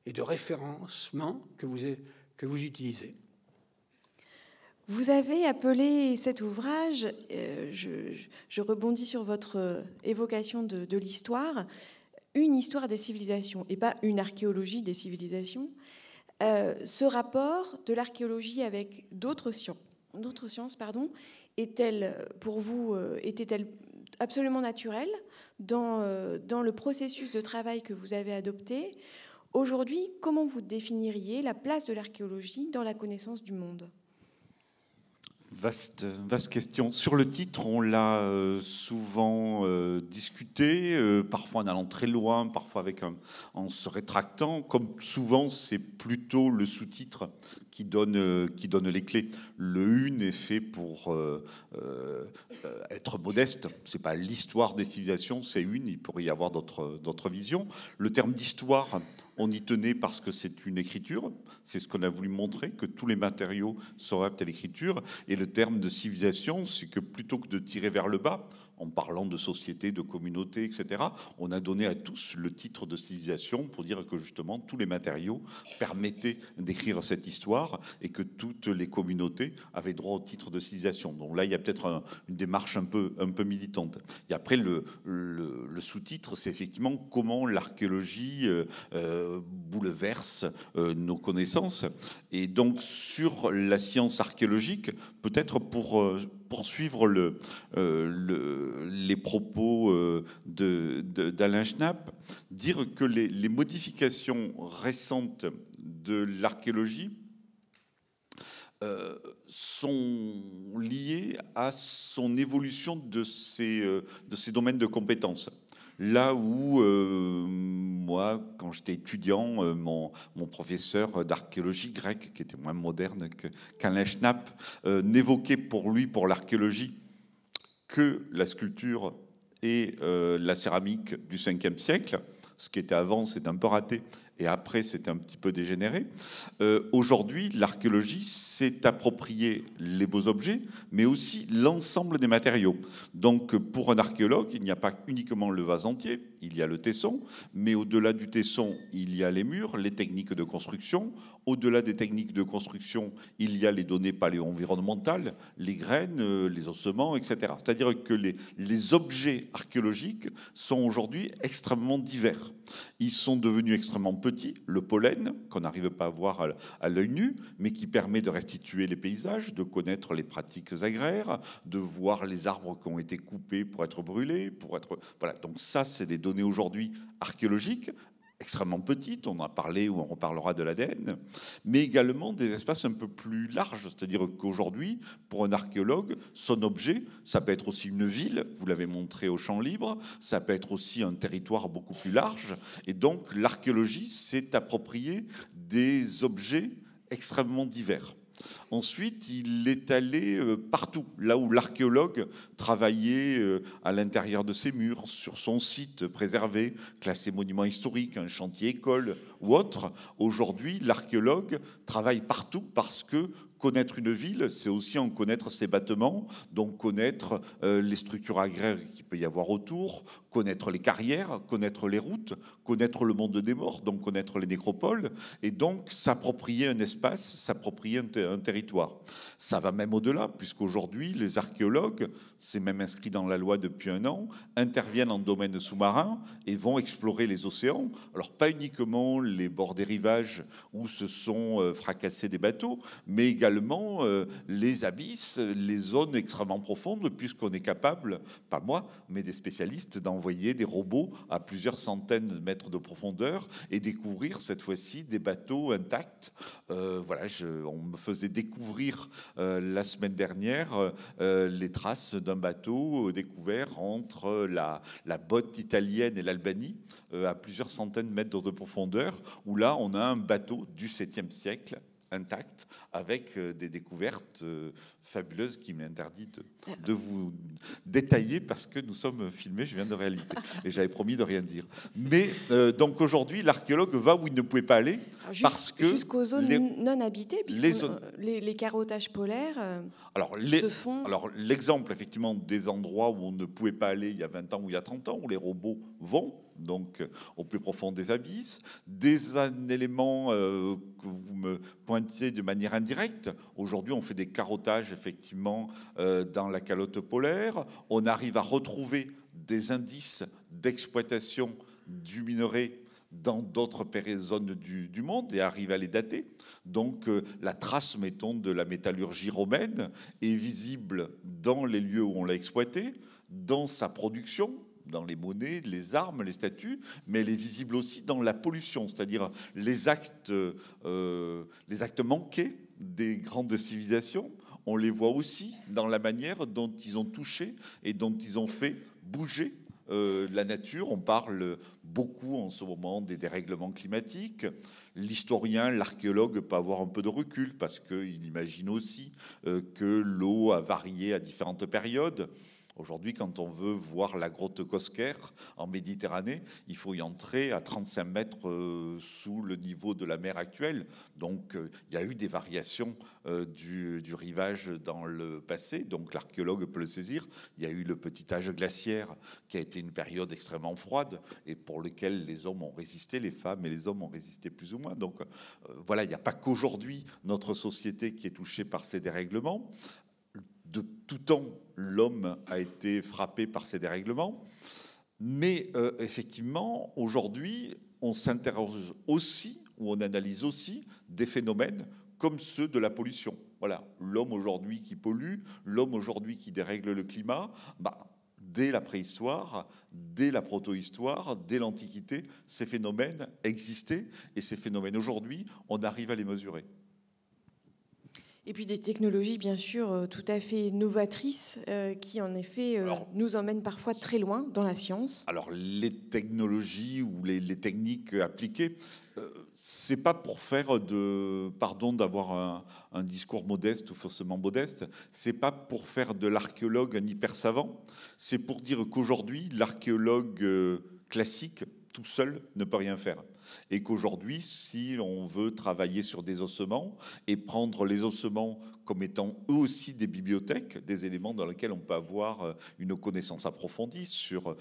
et de référencement que vous utilisez. Vous avez appelé cet ouvrage, je rebondis sur votre évocation de l'histoire, une histoire des civilisations et pas une archéologie des civilisations. Ce rapport de l'archéologie avec d'autres sciences, est-elle, pour vous, était-elle absolument naturelle dans le processus de travail que vous avez adopté? Aujourd'hui, comment vous définiriez la place de l'archéologie dans la connaissance du monde ? Vaste question. Sur le titre, on l'a souvent discuté, parfois en allant très loin, parfois en se rétractant. Comme souvent, c'est plutôt le sous-titre qui donne les clés. Le « une » est fait pour être modeste. Ce n'est pas l'histoire des civilisations, c'est une. Il pourrait y avoir d'autres visions. Le terme d'histoire... On y tenait parce que c'est une écriture, c'est ce qu'on a voulu montrer, que tous les matériaux sont aptes à l'écriture. Et le terme de civilisation, c'est que plutôt que de tirer vers le bas, en parlant de société, de communauté, etc., on a donné à tous le titre de civilisation pour dire que justement tous les matériaux permettaient d'écrire cette histoire et que toutes les communautés avaient droit au titre de civilisation. Donc là, il y a peut-être une démarche un peu militante. Et après, le sous-titre, c'est effectivement comment l'archéologie bouleverse nos connaissances. Et donc, sur la science archéologique, peut-être poursuivre les propos d'Alain Schnapp, dire que les modifications récentes de l'archéologie sont liées à son évolution de ses domaines de compétences. Là où, moi, quand j'étais étudiant, mon professeur d'archéologie grecque, qui était moins moderne qu'Alain Schnapp, n'évoquait pour l'archéologie, que la sculpture et la céramique du 5e siècle. Ce qui était avant, c'est un peu raté, et après, c'est un petit peu dégénéré. Aujourd'hui, l'archéologie s'est appropriée les beaux objets, mais aussi l'ensemble des matériaux. Donc, pour un archéologue, il n'y a pas uniquement le vase entier, il y a le tesson, mais au-delà du tesson, il y a les murs, les techniques de construction. Au-delà des techniques de construction, il y a les données paléo-environnementales, les graines, les ossements, etc. C'est-à-dire que les objets archéologiques sont aujourd'hui extrêmement divers. Ils sont devenus extrêmement petits, le pollen, qu'on n'arrive pas à voir à l'œil nu, mais qui permet de restituer les paysages, de connaître les pratiques agraires, de voir les arbres qui ont été coupés pour être brûlés. Voilà. Donc ça, c'est des données aujourd'hui archéologiques, extrêmement petites, on en a parlé ou on reparlera de l'ADN, mais également des espaces un peu plus larges, c'est-à-dire qu'aujourd'hui, pour un archéologue, son objet, ça peut être aussi une ville, vous l'avez montré aux Champs Libres, ça peut être aussi un territoire beaucoup plus large, et donc l'archéologie s'est appropriée des objets extrêmement divers. Ensuite, il est allé partout, là où l'archéologue travaillait à l'intérieur de ses murs, sur son site préservé, classé monument historique, un chantier école ou autre. Aujourd'hui, l'archéologue travaille partout parce que connaître une ville, c'est aussi en connaître ses bâtiments, donc connaître les structures agraires qu'il peut y avoir autour, connaître les carrières, connaître les routes, connaître le monde des morts, donc connaître les nécropoles, et donc s'approprier un espace, s'approprier un territoire. Ça va même au-delà, puisqu'aujourd'hui, les archéologues, c'est même inscrit dans la loi depuis un an, interviennent en domaine sous-marin et vont explorer les océans. Alors, pas uniquement les bords des rivages où se sont fracassés des bateaux, mais également les abysses, les zones extrêmement profondes, puisqu'on est capable, pas moi, mais des spécialistes, d'envoyer des robots à plusieurs centaines de mètres de profondeur et découvrir cette fois-ci des bateaux intacts. Voilà, on me faisait découvrir la semaine dernière les traces d'un bateau découvert entre la botte italienne et l'Albanie à plusieurs centaines de mètres de profondeur, où là on a un bateau du 7e siècle intact, avec des découvertes fabuleuses qui m'interdit de vous détailler parce que nous sommes filmés, je viens de réaliser et j'avais promis de rien dire. Mais donc aujourd'hui, l'archéologue va où il ne pouvait pas aller parce que jusqu'aux zones non habitées, puisque les carottages polaires se font. Alors l'exemple effectivement des endroits où on ne pouvait pas aller il y a 20 ans ou il y a 30 ans, où les robots vont, donc au plus profond des abysses, des éléments que vous me pointiez de manière indirecte. Aujourd'hui, on fait des carottages, effectivement, dans la calotte polaire. On arrive à retrouver des indices d'exploitation du minerai dans d'autres zones du monde et arrive à les dater. Donc la trace, mettons, de la métallurgie romaine est visible dans les lieux où on l'a exploitée, dans sa production, dans les monnaies, les armes, les statues, mais elle est visible aussi dans la pollution, c'est-à-dire les actes manqués des grandes civilisations. On les voit aussi dans la manière dont ils ont touché et dont ils ont fait bouger la nature. On parle beaucoup en ce moment des dérèglements climatiques. L'historien, l'archéologue peut avoir un peu de recul parce qu'il imagine aussi que l'eau a varié à différentes périodes. Aujourd'hui, quand on veut voir la grotte Cosquer en Méditerranée, il faut y entrer à 35 mètres sous le niveau de la mer actuelle. Donc, il y a eu des variations du rivage dans le passé. Donc, l'archéologue peut le saisir. Il y a eu le petit âge glaciaire qui a été une période extrêmement froide et pour lequel les hommes ont résisté, les femmes et les hommes ont résisté plus ou moins. Donc, voilà, il n'y a pas qu'aujourd'hui notre société qui est touchée par ces dérèglements. De tout temps, l'homme a été frappé par ces dérèglements. Mais effectivement, aujourd'hui, on s'interroge aussi, ou on analyse aussi des phénomènes comme ceux de la pollution. Voilà, l'homme aujourd'hui qui pollue, l'homme aujourd'hui qui dérègle le climat, dès la préhistoire, dès la protohistoire, dès l'Antiquité, ces phénomènes existaient. Et ces phénomènes, aujourd'hui, on arrive à les mesurer. Et puis des technologies, bien sûr, tout à fait novatrices qui, en effet, nous emmènent parfois très loin dans la science. Alors, les technologies ou les techniques appliquées, c'est pas pour faire de... Pardon d'avoir un discours modeste ou faussement modeste. C'est pas pour faire de l'archéologue un hyper savant. C'est pour dire qu'aujourd'hui, l'archéologue classique, tout seul, ne peut rien faire. Et qu'aujourd'hui, si on veut travailler sur des ossements et prendre les ossements comme étant eux aussi des bibliothèques, des éléments dans lesquels on peut avoir une connaissance approfondie sur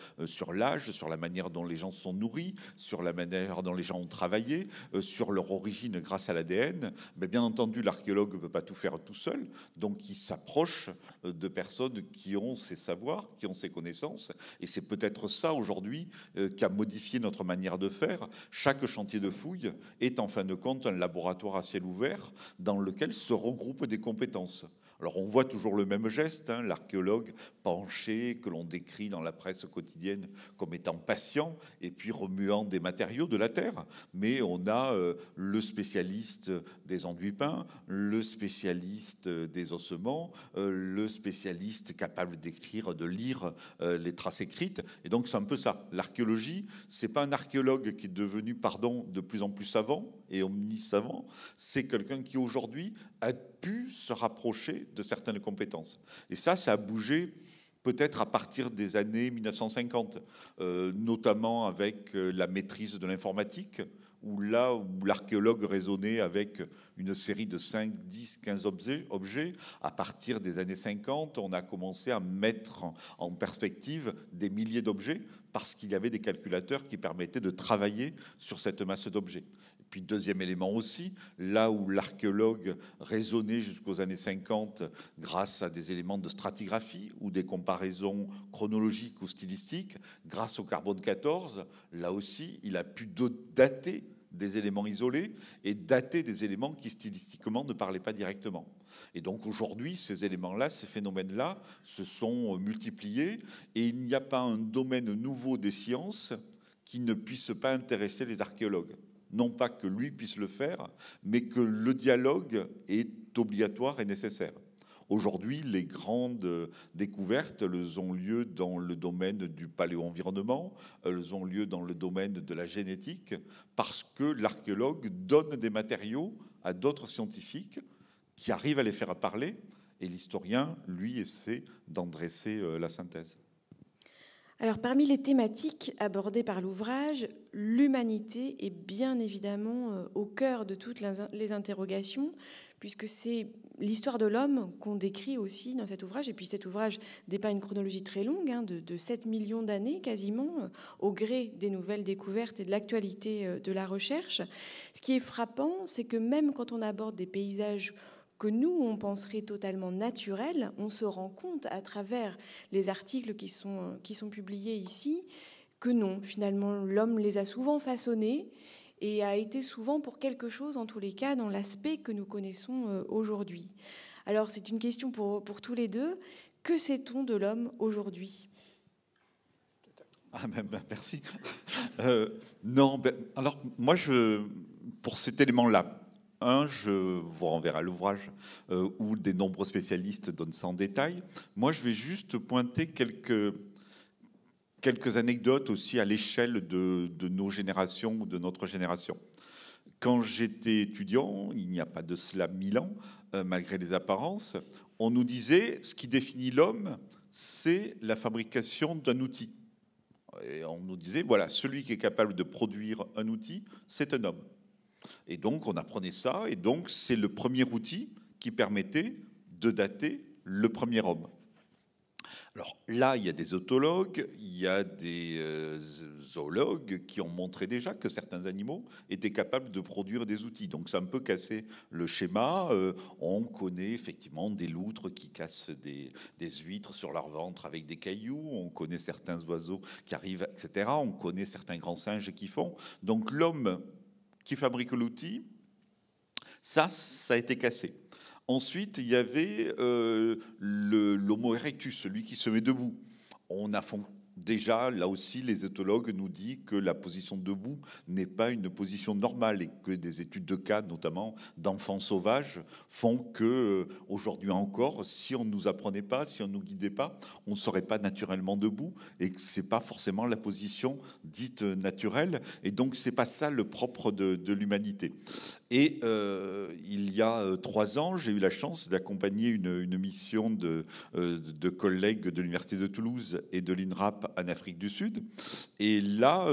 l'âge, sur la manière dont les gens se sont nourris, sur la manière dont les gens ont travaillé, sur leur origine grâce à l'ADN. Mais bien entendu, l'archéologue ne peut pas tout faire tout seul, donc il s'approche de personnes qui ont ces savoirs, qui ont ces connaissances, et c'est peut-être ça aujourd'hui qui a modifié notre manière de faire. Chaque chantier de fouilles est en fin de compte un laboratoire à ciel ouvert dans lequel se regroupent des compétences. Alors on voit toujours le même geste, hein, l'archéologue penché, que l'on décrit dans la presse quotidienne comme étant patient, et puis remuant des matériaux de la terre. Mais on a le spécialiste des enduits peints, le spécialiste des ossements, le spécialiste capable d'écrire, de lire les traces écrites. Et donc c'est un peu ça. L'archéologie, c'est pas un archéologue qui est devenu, pardon, de plus en plus savant et omnisavant, c'est quelqu'un qui aujourd'hui a pu se rapprocher de certaines compétences. Et ça, ça a bougé peut-être à partir des années 1950, notamment avec la maîtrise de l'informatique, où là, où l'archéologue raisonnait avec une série de 5, 10, 15 objets. À partir des années 50, on a commencé à mettre en perspective des milliers d'objets parce qu'il y avait des calculateurs qui permettaient de travailler sur cette masse d'objets. Puis deuxième élément aussi, là où l'archéologue raisonnait jusqu'aux années 50 grâce à des éléments de stratigraphie ou des comparaisons chronologiques ou stylistiques, grâce au carbone 14, là aussi, il a pu dater des éléments isolés et dater des éléments qui stylistiquement ne parlaient pas directement. Et donc aujourd'hui, ces éléments-là, ces phénomènes-là se sont multipliés et il n'y a pas un domaine nouveau des sciences qui ne puisse pas intéresser les archéologues. Non pas que lui puisse le faire, mais que le dialogue est obligatoire et nécessaire. Aujourd'hui, les grandes découvertes, elles ont lieu dans le domaine du paléo-environnement, elles ont lieu dans le domaine de la génétique, parce que l'archéologue donne des matériaux à d'autres scientifiques qui arrivent à les faire parler, et l'historien, lui, essaie d'en dresser la synthèse. Alors, parmi les thématiques abordées par l'ouvrage, l'humanité est bien évidemment au cœur de toutes les interrogations, puisque c'est l'histoire de l'homme qu'on décrit aussi dans cet ouvrage. Et puis cet ouvrage dépeint une chronologie très longue, hein, de 7 millions d'années quasiment, au gré des nouvelles découvertes et de l'actualité de la recherche. Ce qui est frappant, c'est que même quand on aborde des paysages que nous, on penserait totalement naturel, on se rend compte à travers les articles qui sont publiés ici que non, finalement, l'homme les a souvent façonnés et a été souvent pour quelque chose, en tous les cas, dans l'aspect que nous connaissons aujourd'hui. Alors, c'est une question pour tous les deux. Que sait-on de l'homme aujourd'hui ? Ah, merci. Non, alors, moi, pour cet élément-là, un, je vous renverrai l'ouvrage où des nombreux spécialistes donnent ça en détail. Moi, je vais juste pointer quelques anecdotes aussi à l'échelle de nos générations ou de notre génération. Quand j'étais étudiant, il n'y a pas de cela 1000 ans, malgré les apparences, on nous disait ce qui définit l'homme, c'est la fabrication d'un outil. Et on nous disait, voilà, celui qui est capable de produire un outil, c'est un homme. Et donc, on apprenait ça, et donc, c'est le premier outil qui permettait de dater le premier homme. Alors là, il y a des zoologues, il y a des zoologues qui ont montré déjà que certains animaux étaient capables de produire des outils. Donc, ça a un peu cassé le schéma. On connaît effectivement des loutres qui cassent des huîtres sur leur ventre avec des cailloux. On connaît certains oiseaux qui arrivent, etc. On connaît certains grands singes qui font. Donc, l'homme qui fabrique l'outil, ça a été cassé. Ensuite, il y avait l'homo erectus, celui qui se met debout. Déjà, là aussi, les éthologues nous disent que la position debout n'est pas une position normale et que des études de cas, notamment d'enfants sauvages, font que, aujourd'hui encore, si on ne nous apprenait pas, si on ne nous guidait pas, on ne serait pas naturellement debout et que ce n'est pas forcément la position dite naturelle. Et donc, ce n'est pas ça le propre de l'humanité. Et il y a 3 ans, j'ai eu la chance d'accompagner une mission de collègues de l'Université de Toulouse et de l'INRAP en Afrique du Sud. Et là,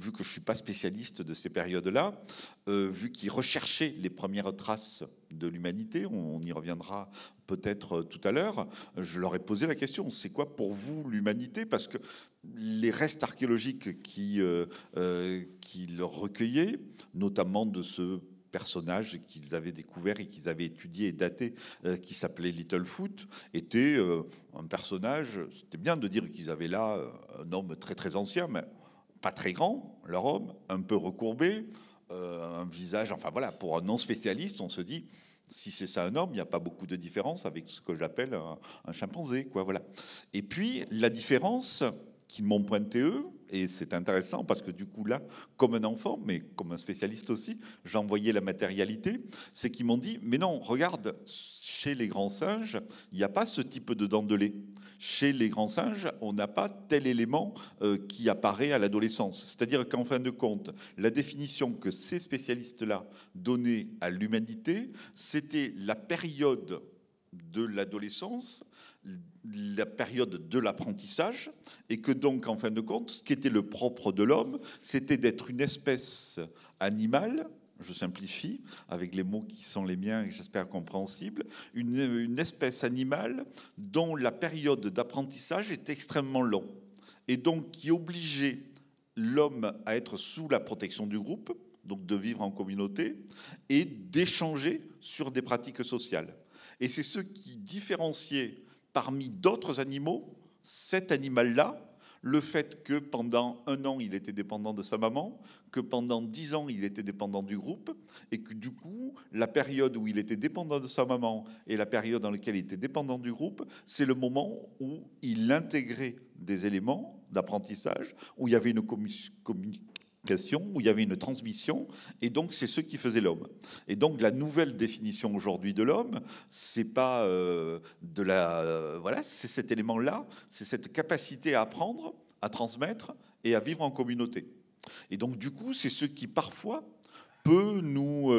vu que je ne suis pas spécialiste de ces périodes-là, vu qu'ils recherchaient les premières traces de l'humanité, on y reviendra peut-être tout à l'heure, je leur ai posé la question, c'est quoi pour vous l'humanité? Parce que les restes archéologiques qu'ils recueillaient, notamment de ce personnage qu'ils avaient découvert et qu'ils avaient étudié et daté, qui s'appelait Littlefoot, était un personnage, c'était bien de dire qu'ils avaient là un homme très très ancien, mais pas très grand, leur homme, un peu recourbé, un visage, enfin voilà, pour un non-spécialiste, on se dit, si c'est ça un homme, il n'y a pas beaucoup de différence avec ce que j'appelle un chimpanzé, quoi, voilà. Et puis, la différence qu'ils m'ont pointée eux, et c'est intéressant parce que du coup, là, comme un enfant, mais comme un spécialiste aussi, j'envoyais la matérialité, c'est qu'ils m'ont dit, mais non, regarde, chez les grands singes, il n'y a pas ce type de dents de lait. Chez les grands singes, on n'a pas tel élément qui apparaît à l'adolescence. C'est-à-dire qu'en fin de compte, la définition que ces spécialistes-là donnaient à l'humanité, c'était la période de l'adolescence, la période de l'apprentissage, et que donc, en fin de compte, ce qui était le propre de l'homme, c'était d'être une espèce animale, je simplifie, avec les mots qui sont les miens et j'espère compréhensibles, une espèce animale dont la période d'apprentissage est extrêmement longue et donc qui obligeait l'homme à être sous la protection du groupe, donc de vivre en communauté et d'échanger sur des pratiques sociales. Et c'est ce qui différenciait parmi d'autres animaux cet animal-là, le fait que pendant 1 an, il était dépendant de sa maman, que pendant 10 ans, il était dépendant du groupe, et que du coup, la période où il était dépendant de sa maman et la période dans laquelle il était dépendant du groupe, c'est le moment où il intégrait des éléments d'apprentissage, où il y avait une communication, où il y avait une transmission, et donc c'est ce qui faisait l'homme. Et donc la nouvelle définition aujourd'hui de l'homme, c'est pas voilà, c'est cet élément-là, c'est cette capacité à apprendre, à transmettre et à vivre en communauté. Et donc du coup, c'est ce qui parfois peut nous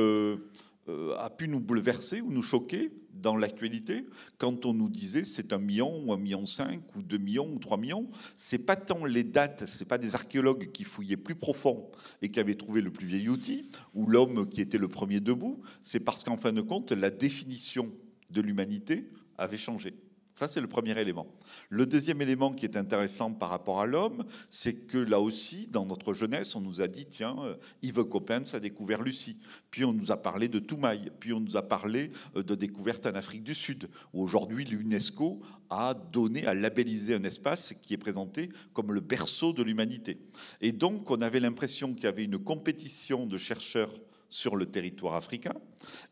a pu nous bouleverser ou nous choquer dans l'actualité, quand on nous disait c'est 1 million ou 1,5 million ou 2 millions ou 3 millions, c'est pas tant les dates, c'est pas des archéologues qui fouillaient plus profond et qui avaient trouvé le plus vieil outil ou l'homme qui était le premier debout, c'est parce qu'en fin de compte, la définition de l'humanité avait changé. Ça, c'est le premier élément. Le deuxième élément qui est intéressant par rapport à l'homme, c'est que là aussi, dans notre jeunesse, on nous a dit, tiens, Yves Coppens a découvert Lucie. Puis on nous a parlé de Toumaï. Puis on nous a parlé de découvertes en Afrique du Sud, où aujourd'hui l'UNESCO a donné, a labellisé un espace qui est présenté comme le berceau de l'humanité. Et donc, on avait l'impression qu'il y avait une compétition de chercheurs sur le territoire africain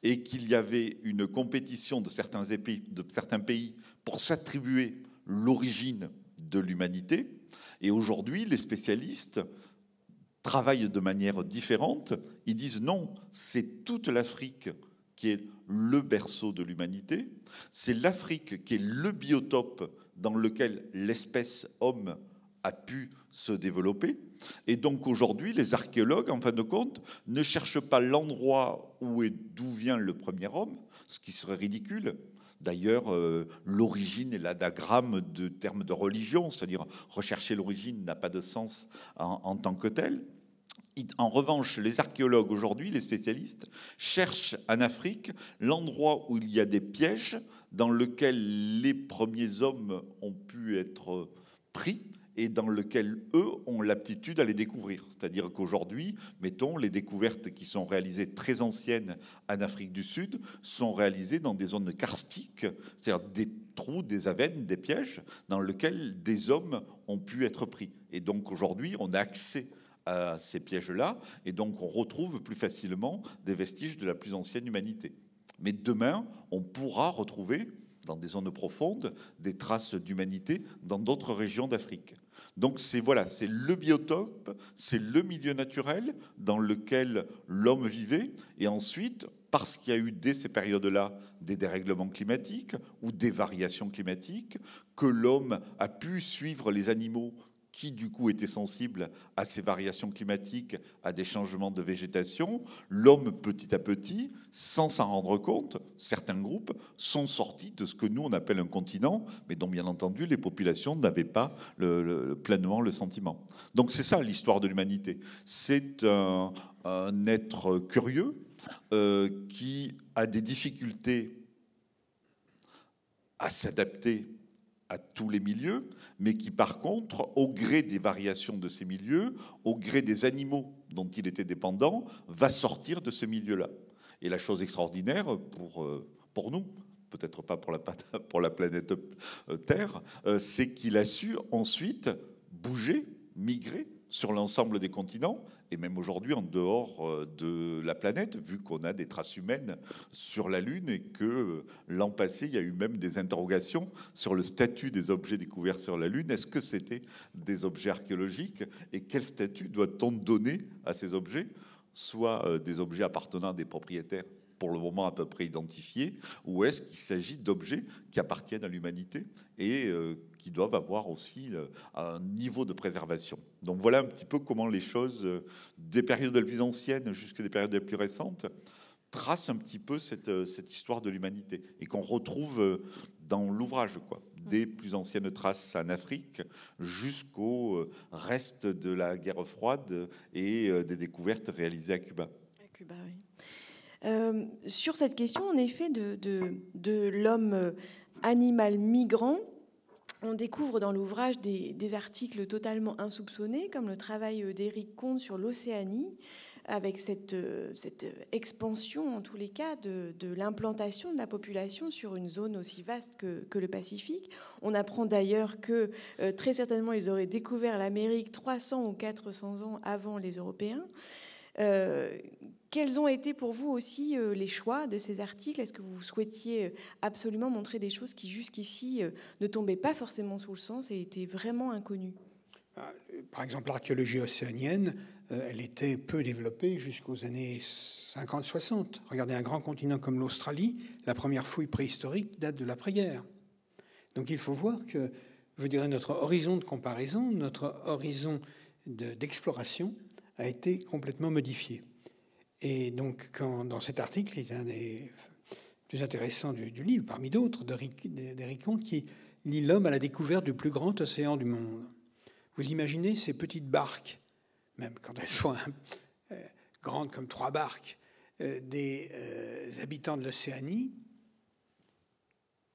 et qu'il y avait une compétition de certains pays pour s'attribuer l'origine de l'humanité. Et aujourd'hui, les spécialistes travaillent de manière différente. Ils disent non, c'est toute l'Afrique qui est le berceau de l'humanité. C'est l'Afrique qui est le biotope dans lequel l'espèce homme a pu se développer. Et donc aujourd'hui, les archéologues, en fin de compte, ne cherchent pas l'endroit d'où vient le premier homme, ce qui serait ridicule. D'ailleurs, l'origine est l'adagramme de termes de religion, c'est-à-dire rechercher l'origine n'a pas de sens en tant que tel. En revanche, les archéologues aujourd'hui, les spécialistes, cherchent en Afrique l'endroit où il y a des pièges dans lesquels les premiers hommes ont pu être pris, et dans lequel eux ont l'aptitude à les découvrir. C'est-à-dire qu'aujourd'hui, mettons, les découvertes qui sont réalisées très anciennes en Afrique du Sud sont réalisées dans des zones karstiques, c'est-à-dire des trous, des avennes, des pièges, dans lesquels des hommes ont pu être pris. Et donc aujourd'hui, on a accès à ces pièges-là, et donc on retrouve plus facilement des vestiges de la plus ancienne humanité. Mais demain, on pourra retrouver, dans des zones profondes, des traces d'humanité dans d'autres régions d'Afrique. Donc c'est voilà, c'est le biotope, c'est le milieu naturel dans lequel l'homme vivait. Et ensuite, parce qu'il y a eu dès ces périodes-là des dérèglements climatiques ou des variations climatiques, que l'homme a pu suivre les animaux qui du coup étaient sensibles à ces variations climatiques, à des changements de végétation, l'homme petit à petit, sans s'en rendre compte, certains groupes sont sortis de ce que nous on appelle un continent, mais dont bien entendu les populations n'avaient pas pleinement le sentiment. Donc c'est ça l'histoire de l'humanité, c'est un être curieux qui a des difficultés à s'adapter à tous les milieux, mais qui par contre, au gré des variations de ces milieux, au gré des animaux dont il était dépendant, va sortir de ce milieu-là. Et la chose extraordinaire pour nous, peut-être pas pour la planète Terre, c'est qu'il a su ensuite bouger, migrer, sur l'ensemble des continents, et même aujourd'hui en dehors de la planète, vu qu'on a des traces humaines sur la Lune et que l'an passé, il y a eu même des interrogations sur le statut des objets découverts sur la Lune. Est-ce que c'était des objets archéologiques et quel statut doit-on donner à ces objets? Soit des objets appartenant à des propriétaires pour le moment à peu près identifiés, ou est-ce qu'il s'agit d'objets qui appartiennent à l'humanité et qui doivent avoir aussi un niveau de préservation. Donc voilà un petit peu comment les choses, des périodes les plus anciennes jusqu'à des périodes les plus récentes, tracent un petit peu cette histoire de l'humanité et qu'on retrouve dans l'ouvrage, quoi. Des plus anciennes traces en Afrique jusqu'au reste de la guerre froide et des découvertes réalisées à Cuba. À Cuba, oui. Sur cette question, en effet, de l'homme animal migrant, on découvre dans l'ouvrage des articles totalement insoupçonnés, comme le travail d'Éric Comte sur l'Océanie, avec cette expansion, en tous les cas, de l'implantation de la population sur une zone aussi vaste que le Pacifique. On apprend d'ailleurs que, très certainement, ils auraient découvert l'Amérique 300 ou 400 ans avant les Européens. Quels ont été pour vous aussi les choix de ces articles? Est-ce que vous souhaitiez absolument montrer des choses qui, jusqu'ici, ne tombaient pas forcément sous le sens et étaient vraiment inconnues? Par exemple, l'archéologie océanienne, elle était peu développée jusqu'aux années 50-60. Regardez un grand continent comme l'Australie, la première fouille préhistorique date de l'après-guerre. Donc il faut voir que, je dirais, notre horizon de comparaison, notre horizon d'exploration a été complètement modifié. Et donc, dans cet article, il est un des plus intéressants du livre, parmi d'autres, d'Éric Comte, qui lie l'homme à la découverte du plus grand océan du monde. Vous imaginez ces petites barques, même quand elles sont grandes comme 3 barques, des habitants de l'Océanie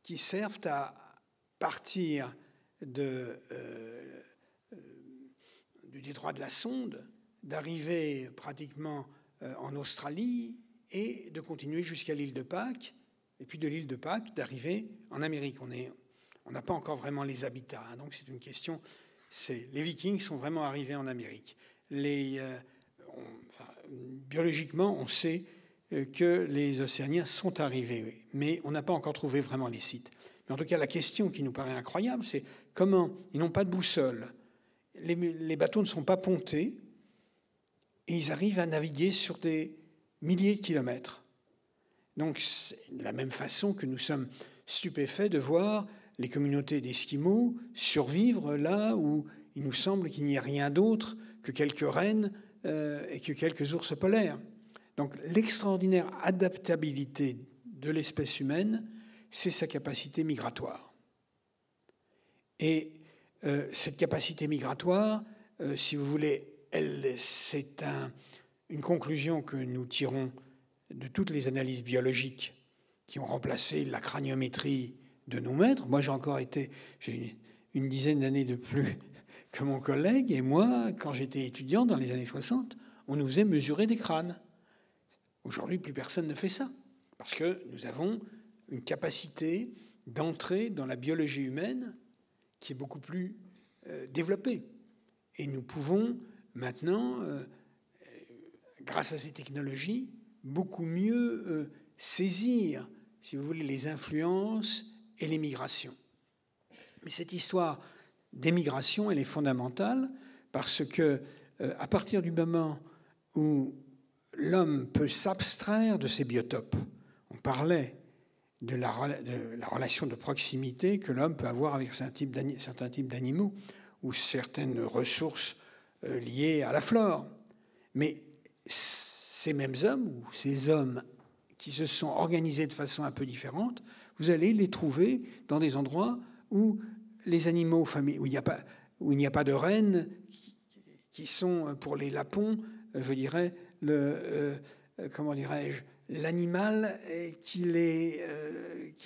qui servent à partir du détroit de la Sonde, d'arriver pratiquement en Australie et de continuer jusqu'à l'île de Pâques, et puis de l'île de Pâques d'arriver en Amérique. On n'a pas encore vraiment les habitats, hein, donc c'est une question... Les Vikings sont vraiment arrivés en Amérique. Biologiquement, on sait que les Océaniens sont arrivés, oui, mais on n'a pas encore trouvé vraiment les sites. Mais en tout cas, la question qui nous paraît incroyable, c'est comment ils n'ont pas de boussole. Les bateaux ne sont pas pontés, et ils arrivent à naviguer sur des milliers de kilomètres. Donc, de la même façon que nous sommes stupéfaits de voir les communautés d'Esquimaux survivent là où il nous semble qu'il n'y a rien d'autre que quelques rennes et que quelques ours polaires. Donc l'extraordinaire adaptabilité de l'espèce humaine, c'est sa capacité migratoire. Et cette capacité migratoire, si vous voulez, c'est une conclusion que nous tirons de toutes les analyses biologiques qui ont remplacé la craniométrie de nos maîtres. Moi, j'ai une dizaine d'années de plus que mon collègue, et moi, quand j'étais étudiant dans les années 60, on nous faisait mesurer des crânes. Aujourd'hui, plus personne ne fait ça, parce que nous avons une capacité d'entrer dans la biologie humaine qui est beaucoup plus développée. Et nous pouvons maintenant, grâce à ces technologies, beaucoup mieux saisir, si vous voulez, les influences et les migrations. Mais cette histoire d'émigration, elle est fondamentale parce que à partir du moment où l'homme peut s'abstraire de ses biotopes, on parlait de la relation de proximité que l'homme peut avoir avec certains types d'animaux ou certaines ressources liées à la flore. Mais ces mêmes hommes ou ces hommes qui se sont organisés de façon un peu différente, vous allez les trouver dans des endroits où les animaux, où il n'y a pas de rennes, qui sont pour les lapons, je dirais, comment dirais-je, l'animal qui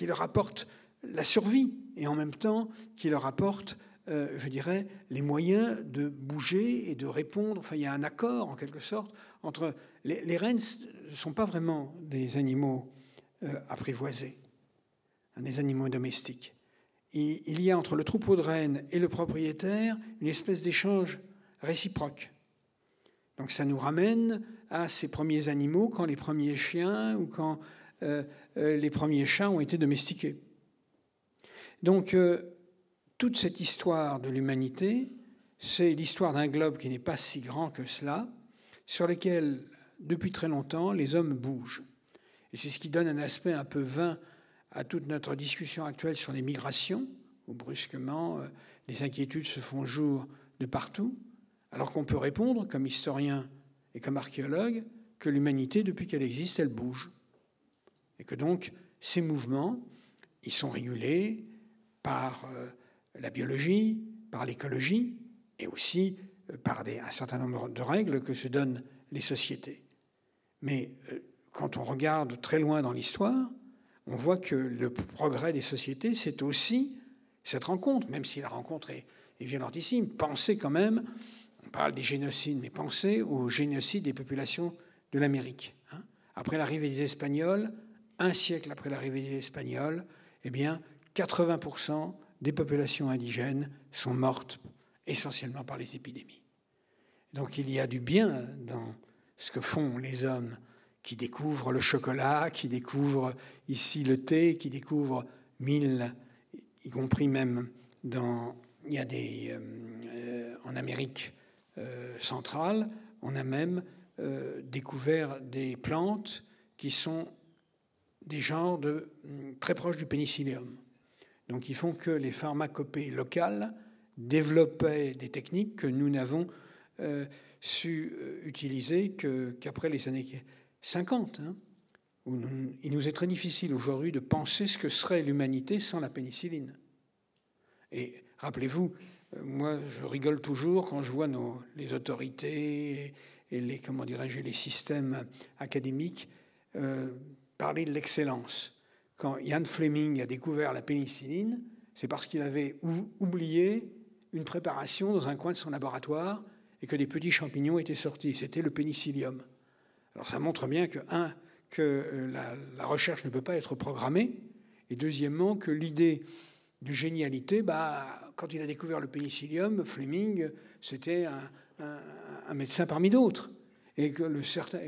leur apporte la survie et en même temps qui leur apporte, je dirais, les moyens de bouger et de répondre. Enfin, il y a un accord en quelque sorte entre les rennes ne sont pas vraiment des animaux apprivoisés, des animaux domestiques. Il y a entre le troupeau de rennes et le propriétaire une espèce d'échange réciproque. Donc ça nous ramène à ces premiers animaux quand les premiers chiens ou quand les premiers chats ont été domestiqués. Donc toute cette histoire de l'humanité, c'est l'histoire d'un globe qui n'est pas si grand que cela, sur lequel, depuis très longtemps, les hommes bougent. Et c'est ce qui donne un aspect un peu vain à toute notre discussion actuelle sur les migrations, où brusquement, les inquiétudes se font jour de partout, alors qu'on peut répondre, comme historien et comme archéologue, que l'humanité, depuis qu'elle existe, elle bouge. Et que donc, ces mouvements, ils sont régulés par la biologie, par l'écologie, et aussi par un certain nombre de règles que se donnent les sociétés. Mais quand on regarde très loin dans l'histoire, on voit que le progrès des sociétés, c'est aussi cette rencontre, même si la rencontre est violentissime. Pensez quand même, on parle des génocides, mais pensez au génocide des populations de l'Amérique. Après l'arrivée des Espagnols, un siècle après l'arrivée des Espagnols, eh bien, 80% des populations indigènes sont mortes essentiellement par les épidémies. Donc il y a du bien dans ce que font les hommes qui découvrent le chocolat, qui découvrent ici le thé, qui découvrent mille, y compris même dans... Il y a des... en Amérique centrale, on a même découvert des plantes qui sont des genres de, très proches du pénicillium. Donc ils font que les pharmacopées locales développaient des techniques que nous n'avons su utiliser qu'après les années 50. Hein, où il nous est très difficile aujourd'hui de penser ce que serait l'humanité sans la pénicilline. Et rappelez-vous, moi je rigole toujours quand je vois les autorités et les, comment dirais-je, les systèmes académiques parler de l'excellence. Quand Ian Fleming a découvert la pénicilline, c'est parce qu'il avait oublié une préparation dans un coin de son laboratoire et que des petits champignons étaient sortis. C'était le pénicillium. Alors ça montre bien que, un, que la recherche ne peut pas être programmée, et deuxièmement, que l'idée de génialité, bah, quand il a découvert le pénicillium, Fleming, c'était un médecin parmi d'autres. Et que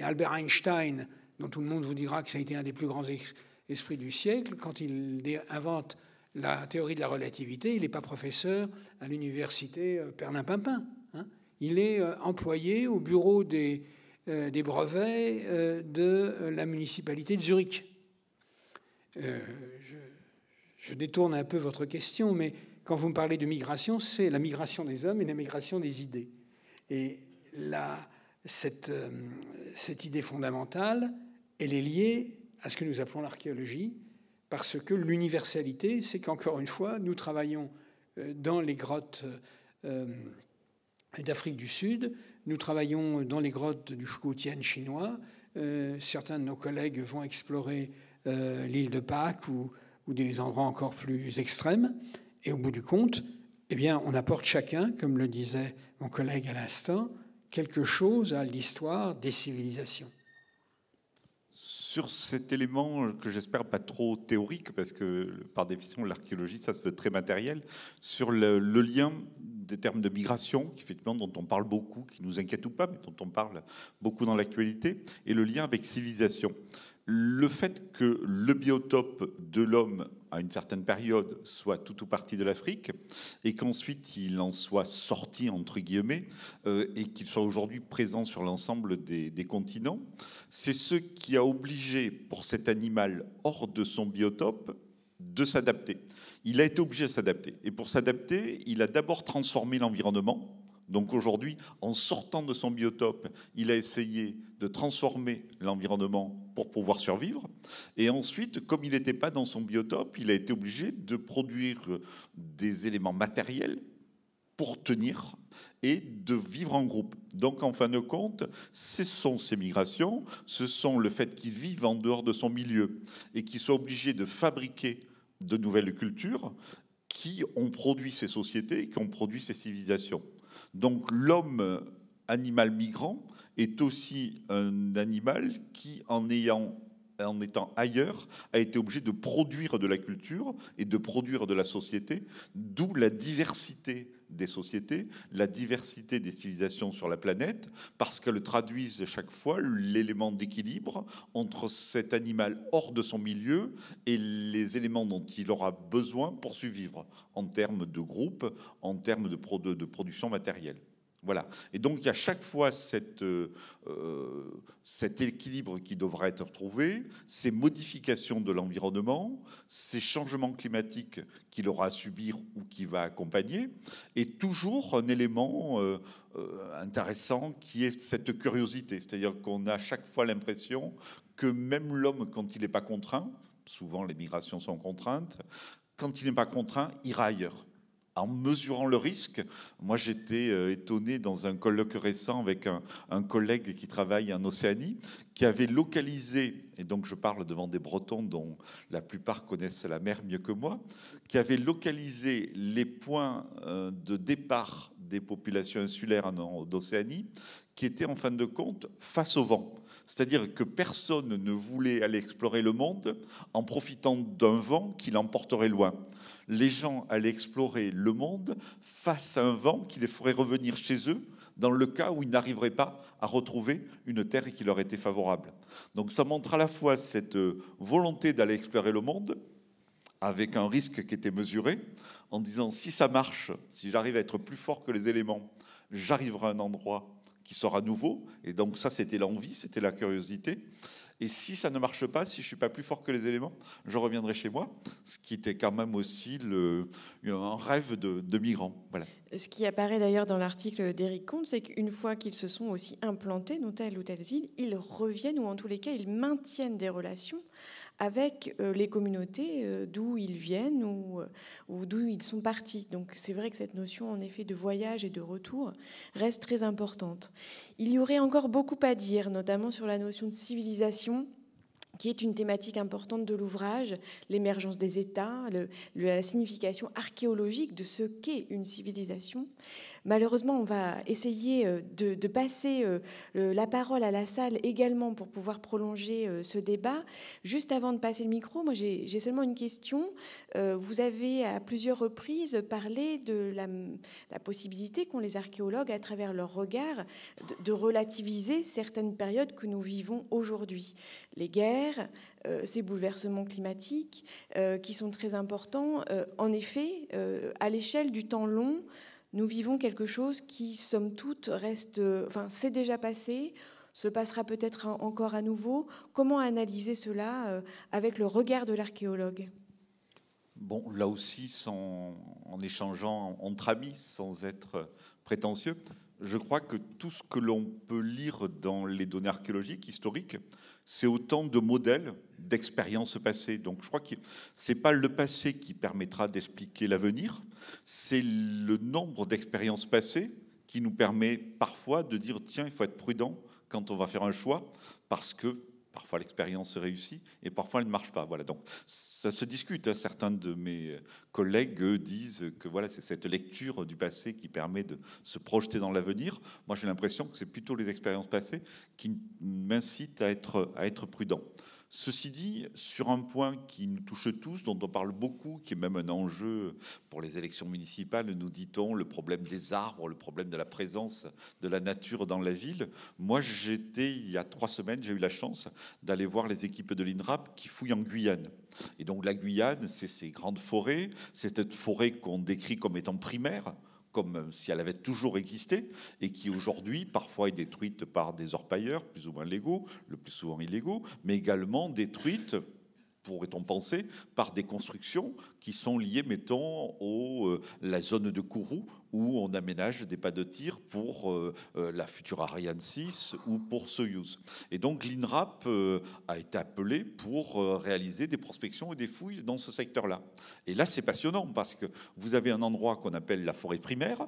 Albert Einstein, dont tout le monde vous dira que ça a été un des plus grands esprits du siècle, quand il invente la théorie de la relativité, il n'est pas professeur à l'université Perlin-Pimpin. Hein, il est employé au bureau des brevets de la municipalité de Zurich. Je détourne un peu votre question, mais quand vous me parlez de migration, c'est la migration des hommes et la migration des idées. Et cette idée fondamentale, elle est liée à ce que nous appelons l'archéologie, parce que l'universalité, c'est qu'encore une fois, nous travaillons dans les grottes d'Afrique du Sud, nous travaillons dans les grottes du Shukoutian chinois, certains de nos collègues vont explorer l'île de Pâques ou des endroits encore plus extrêmes, et au bout du compte, eh bien, on apporte chacun, comme le disait mon collègue à l'instant, quelque chose à l'histoire des civilisations. Sur cet élément que j'espère pas trop théorique, parce que par définition l'archéologie ça se veut très matériel, sur le lien des termes de migration, effectivement, dont on parle beaucoup, qui nous inquiète ou pas, mais dont on parle beaucoup dans l'actualité, et le lien avec civilisation. Le fait que le biotope de l'homme, à une certaine période, soit tout ou partie de l'Afrique, et qu'ensuite il en soit sorti, entre guillemets, et qu'il soit aujourd'hui présent sur l'ensemble des continents, c'est ce qui a obligé pour cet animal hors de son biotope de s'adapter. Il a été obligé de s'adapter. Et pour s'adapter, il a d'abord transformé l'environnement. Donc aujourd'hui, en sortant de son biotope, il a essayé de transformer l'environnement pour pouvoir survivre. Et ensuite, comme il n'était pas dans son biotope, il a été obligé de produire des éléments matériels pour tenir et de vivre en groupe. Donc, en fin de compte, ce sont ces migrations, ce sont le fait qu'ils vivent en dehors de son milieu et qu'ils soient obligés de fabriquer de nouvelles cultures qui ont produit ces sociétés et qui ont produit ces civilisations. Donc, l'homme animal migrant est aussi un animal qui, en étant ailleurs, a été obligé de produire de la culture et de produire de la société, d'où la diversité des sociétés, la diversité des civilisations sur la planète, parce qu'elles traduisent chaque fois l'élément d'équilibre entre cet animal hors de son milieu et les éléments dont il aura besoin pour survivre, en termes de groupe, en termes de production matérielle. Voilà. Et donc, il y a chaque fois cet équilibre qui devra être retrouvé, ces modifications de l'environnement, ces changements climatiques qu'il aura à subir ou qui va accompagner, et toujours un élément intéressant qui est cette curiosité. C'est-à-dire qu'on a chaque fois l'impression que même l'homme, quand il n'est pas contraint, souvent les migrations sont contraintes, quand il n'est pas contraint, ira ailleurs. En mesurant le risque, moi j'étais étonné dans un colloque récent avec un collègue qui travaille en Océanie, qui avait localisé, et donc je parle devant des Bretons dont la plupart connaissent la mer mieux que moi, qui avait localisé les points de départ des populations insulaires d'Océanie, qui étaient en fin de compte face au vent. C'est-à-dire que personne ne voulait aller explorer le monde en profitant d'un vent qui l'emporterait loin. Les gens allaient explorer le monde face à un vent qui les ferait revenir chez eux dans le cas où ils n'arriveraient pas à retrouver une terre qui leur était favorable. Donc ça montre à la fois cette volonté d'aller explorer le monde avec un risque qui était mesuré, en disant si ça marche, si j'arrive à être plus fort que les éléments, j'arriverai à un endroit qui sera nouveau, et donc ça c'était l'envie, c'était la curiosité, et si ça ne marche pas, si je ne suis pas plus fort que les éléments, je reviendrai chez moi, ce qui était quand même aussi un rêve de migrant. Voilà. Ce qui apparaît d'ailleurs dans l'article d'Éric Comte, c'est qu'une fois qu'ils se sont aussi implantés dans telle ou telle île, ils reviennent, ou en tous les cas ils maintiennent des relations avec les communautés d'où ils viennent ou d'où ils sont partis. Donc c'est vrai que cette notion en effet de voyage et de retour reste très importante. Il y aurait encore beaucoup à dire, notamment sur la notion de civilisation, qui est une thématique importante de l'ouvrage, l'émergence des États, la signification archéologique de ce qu'est une civilisation. Malheureusement, on va essayer de passer la parole à la salle également pour pouvoir prolonger ce débat. Juste avant de passer le micro, moi j'ai seulement une question. Vous avez à plusieurs reprises parlé de la possibilité qu'ont les archéologues, à travers leur regard, de relativiser certaines périodes que nous vivons aujourd'hui. Les guerres, ces bouleversements climatiques qui sont très importants. En effet, à l'échelle du temps long, nous vivons quelque chose qui, somme toute, reste. Enfin, c'est déjà passé, se passera peut-être encore à nouveau. Comment analyser cela avec le regard de l'archéologue ? Bon, là aussi, en échangeant entre amis, sans être prétentieux, je crois que tout ce que l'on peut lire dans les données archéologiques, historiques, c'est autant de modèles, d'expériences passées. Donc je crois que ce n'est pas le passé qui permettra d'expliquer l'avenir, c'est le nombre d'expériences passées qui nous permet parfois de dire « tiens, il faut être prudent quand on va faire un choix » parce que parfois l'expérience réussit et parfois elle ne marche pas. Voilà. Donc ça se discute, hein. Certains de mes collègues disent que voilà, c'est cette lecture du passé qui permet de se projeter dans l'avenir. Moi j'ai l'impression que c'est plutôt les expériences passées qui m'incitent à être prudent. Ceci dit, sur un point qui nous touche tous, dont on parle beaucoup, qui est même un enjeu pour les élections municipales, nous dit-on, le problème des arbres, le problème de la présence de la nature dans la ville. Moi, il y a 3 semaines, j'ai eu la chance d'aller voir les équipes de l'INRAP qui fouillent en Guyane. Et donc la Guyane, c'est ces grandes forêts, c'est cette forêt qu'on décrit comme étant primaire, comme si elle avait toujours existé, et qui aujourd'hui, parfois, est détruite par des orpailleurs, plus ou moins légaux, le plus souvent illégaux, mais également détruite, pourrait-on penser, par des constructions qui sont liées, mettons, la zone de Kourou, où on aménage des pas de tir pour la future Ariane 6 ou pour Soyouz. Et donc l'INRAP a été appelé pour réaliser des prospections et des fouilles dans ce secteur-là. Et là, c'est passionnant parce que vous avez un endroit qu'on appelle la forêt primaire,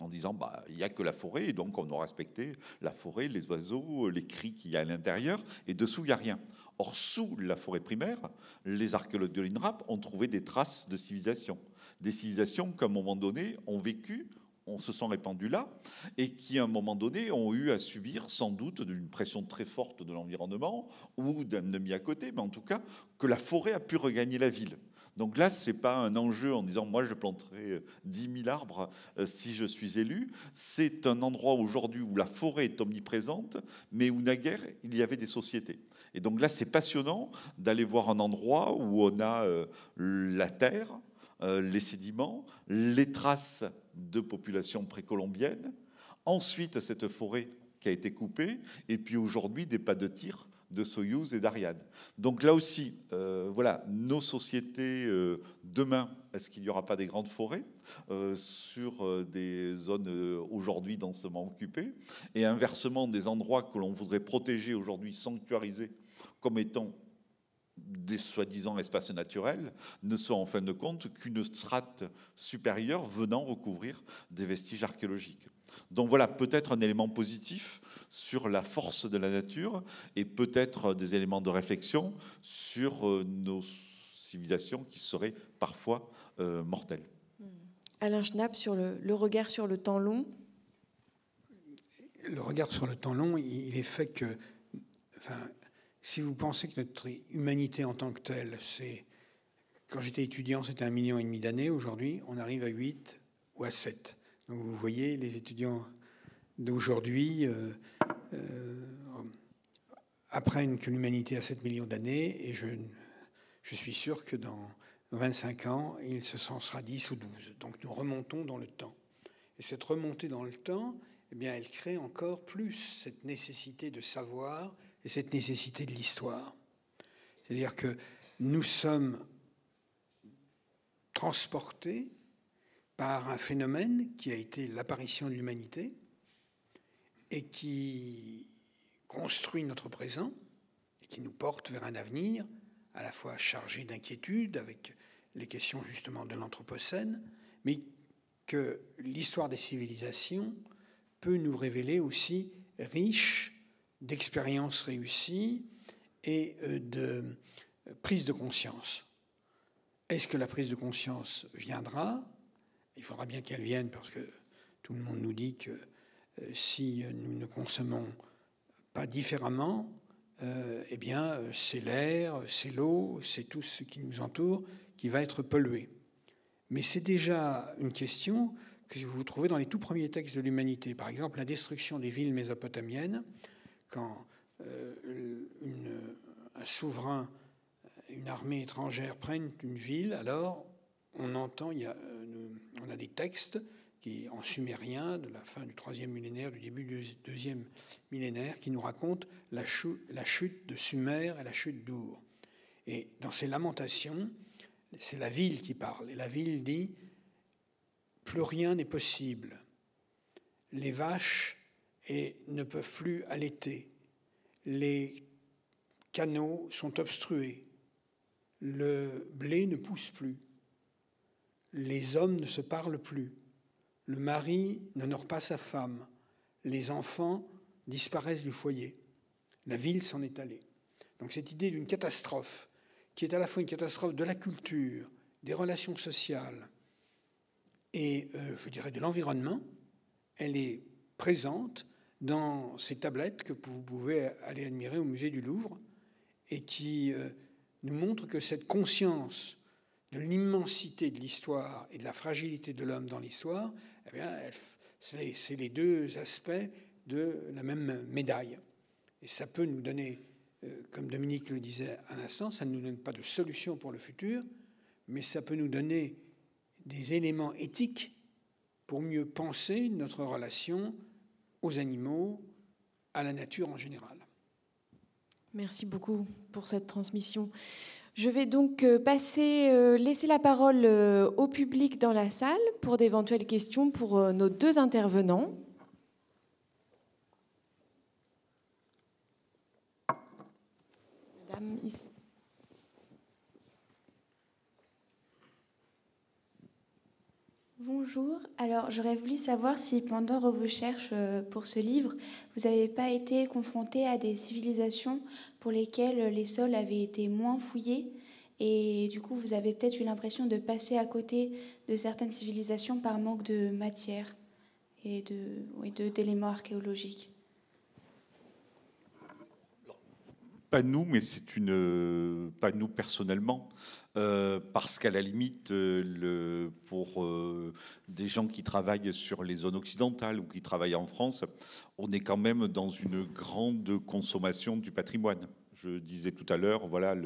en disant bah, il n'y a que la forêt, et donc on a respecté la forêt, les oiseaux, les cris qu'il y a à l'intérieur, et dessous, il n'y a rien. Or, sous la forêt primaire, les archéologues de l'INRAP ont trouvé des traces de civilisation. Des civilisations qu'à un moment donné ont vécu, on se sent répandu là, et qui à un moment donné ont eu à subir sans doute d'une pression très forte de l'environnement ou d'un ennemi à côté, mais en tout cas que la forêt a pu regagner la ville. Donc là, ce n'est pas un enjeu en disant « moi, je planterai 10 000 arbres si je suis élu ». C'est un endroit aujourd'hui où la forêt est omniprésente, mais où naguère, il y avait des sociétés. Et donc là, c'est passionnant d'aller voir un endroit où on a la terre, les sédiments, les traces de populations précolombiennes, ensuite cette forêt qui a été coupée, et puis aujourd'hui des pas de tir de Soyouz et d'Ariane. Donc là aussi, voilà, nos sociétés, demain, est-ce qu'il n'y aura pas des grandes forêts sur des zones aujourd'hui densément occupées, et inversement, des endroits que l'on voudrait protéger aujourd'hui, sanctuariser comme étant des soi-disant espaces naturels, ne sont en fin de compte qu'une strate supérieure venant recouvrir des vestiges archéologiques. Donc voilà, peut-être un élément positif sur la force de la nature et peut-être des éléments de réflexion sur nos civilisations qui seraient parfois mortelles. Alain Schnapp, sur le regard sur le temps long. Le regard sur le temps long, il est fait que... Enfin, si vous pensez que notre humanité en tant que telle, c'est... Quand j'étais étudiant, c'était 1,5 million d'années. Aujourd'hui, on arrive à 8 ou à 7. Donc vous voyez, les étudiants d'aujourd'hui apprennent que l'humanité a 7 millions d'années, et je suis sûr que dans 25 ans, il se sera 10 ou 12. Donc nous remontons dans le temps. Et cette remontée dans le temps, eh bien, elle crée encore plus cette nécessité de savoir et cette nécessité de l'histoire. C'est-à-dire que nous sommes transportés par un phénomène qui a été l'apparition de l'humanité et qui construit notre présent et qui nous porte vers un avenir à la fois chargé d'inquiétude avec les questions justement de l'anthropocène, mais que l'histoire des civilisations peut nous révéler aussi riche d'expériences réussies et de prise de conscience. Est-ce que la prise de conscience viendra ? Il faudra bien qu'elle vienne, parce que tout le monde nous dit que si nous ne consommons pas différemment, eh bien, c'est l'air, c'est l'eau, c'est tout ce qui nous entoure qui va être pollué. Mais c'est déjà une question que vous trouvez dans les tout premiers textes de l'humanité. Par exemple, la destruction des villes mésopotamiennes, quand un souverain, une armée étrangère prennent une ville, alors on entend... On a des textes qui, en sumérien, de la fin du 3e millénaire, du début du 2e millénaire, qui nous racontent la chute de Sumer et la chute d'Ur. Et dans ces lamentations, c'est la ville qui parle. Et la ville dit « Plus rien n'est possible. Les vaches ne peuvent plus allaiter. Les canaux sont obstrués. Le blé ne pousse plus. Les hommes ne se parlent plus. Le mari n'honore pas sa femme. Les enfants disparaissent du foyer. La ville s'en est allée. » Donc cette idée d'une catastrophe, qui est à la fois une catastrophe de la culture, des relations sociales et, je dirais, de l'environnement, elle est présente dans ces tablettes que vous pouvez aller admirer au musée du Louvre et qui nous montrent que cette conscience de l'immensité de l'histoire et de la fragilité de l'homme dans l'histoire, eh bien, c'est les deux aspects de la même médaille. Et ça peut nous donner, comme Dominique le disait à l'instant, ça ne nous donne pas de solution pour le futur, mais ça peut nous donner des éléments éthiques pour mieux penser notre relation aux animaux, à la nature en général. Merci beaucoup pour cette transmission. Je vais donc laisser la parole au public dans la salle pour d'éventuelles questions pour nos deux intervenants. Madame, ici. Bonjour. Alors, j'aurais voulu savoir si pendant vos recherches pour ce livre, vous n'avez pas été confronté à des civilisations pour lesquelles les sols avaient été moins fouillés et du coup, vous avez peut-être eu l'impression de passer à côté de certaines civilisations par manque de matière et d'éléments archéologiques. Pas nous, mais c'est une... pas nous personnellement, parce qu'à la limite, pour des gens qui travaillent sur les zones occidentales ou qui travaillent en France, on est quand même dans une grande consommation du patrimoine. Je disais tout à l'heure, voilà,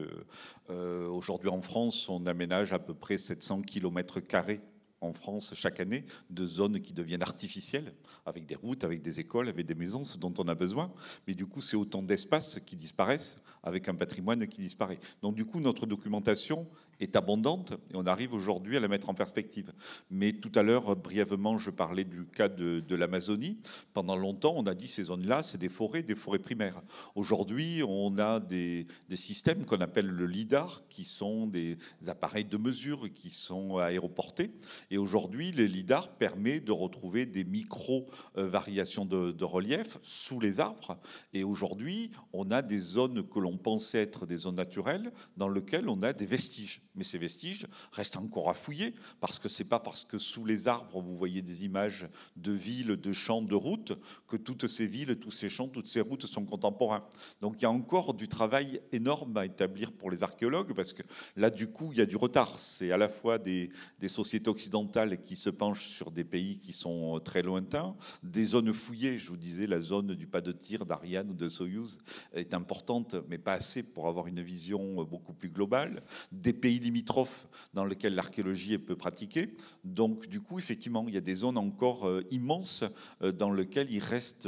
aujourd'hui en France, on aménage à peu près 700 km² en France chaque année, de zones qui deviennent artificielles, avec des routes, avec des écoles, avec des maisons, ce dont on a besoin. Mais du coup, c'est autant d'espaces qui disparaissent, avec un patrimoine qui disparaît. Donc du coup, notre documentation est abondante et on arrive aujourd'hui à la mettre en perspective. Mais tout à l'heure, brièvement, je parlais du cas de l'Amazonie. Pendant longtemps, on a dit ces zones-là, c'est des forêts primaires. Aujourd'hui, on a des systèmes qu'on appelle le LIDAR, qui sont des appareils de mesure qui sont aéroportés. Et aujourd'hui, le LIDAR permet de retrouver des micro-variations de relief sous les arbres. Et aujourd'hui, on a des zones que l'on pensait être des zones naturelles dans lesquelles on a des vestiges. Mais ces vestiges restent encore à fouiller, parce que c'est pas parce que sous les arbres vous voyez des images de villes, de champs, de routes, que toutes ces villes, tous ces champs, toutes ces routes sont contemporains. Donc il y a encore du travail énorme à établir pour les archéologues, parce que là du coup il y a du retard. C'est à la fois des sociétés occidentales qui se penchent sur des pays qui sont très lointains, des zones fouillées. Je vous disais, la zone du pas de tir d'Ariane ou de Soyouz est importante, mais pas assez pour avoir une vision beaucoup plus globale. Des pays limitrophes dans lesquels l'archéologie peut pratiquer. Donc, du coup, effectivement, il y a des zones encore immenses dans lesquelles il reste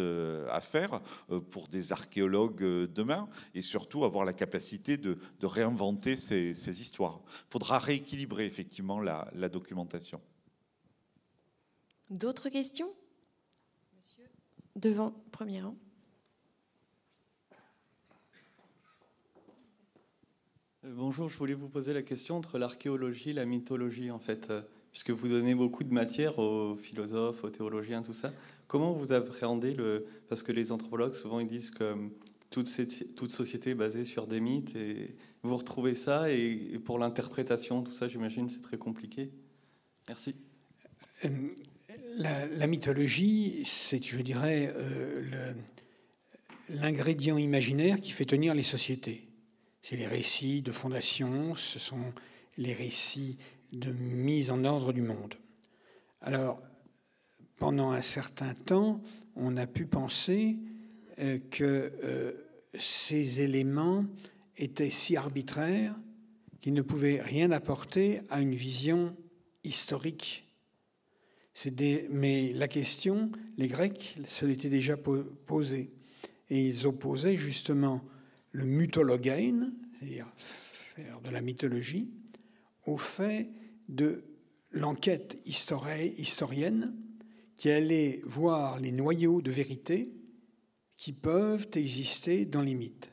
à faire pour des archéologues demain, et surtout avoir la capacité de réinventer ces histoires. Il faudra rééquilibrer, effectivement, la documentation. D'autres questions? Monsieur, devant, premier rang. Bonjour, je voulais vous poser la question entre l'archéologie et la mythologie, en fait, puisque vous donnez beaucoup de matière aux philosophes, aux théologiens, tout ça. Comment vous appréhendez parce que les anthropologues, souvent, ils disent que toute société est basée sur des mythes, et vous retrouvez ça, et pour l'interprétation, tout ça, j'imagine, c'est très compliqué. Merci. La mythologie, c'est, je dirais, l'ingrédient imaginaire qui fait tenir les sociétés. C'est les récits de fondation, ce sont les récits de mise en ordre du monde. Alors, pendant un certain temps, on a pu penser que ces éléments étaient si arbitraires qu'ils ne pouvaient rien apporter à une vision historique. Mais la question, les Grecs se l'étaient déjà posée. Et ils opposaient justement le mythologène, c'est-à-dire faire de la mythologie, au fait de l'enquête historienne qui allait voir les noyaux de vérité qui peuvent exister dans les mythes.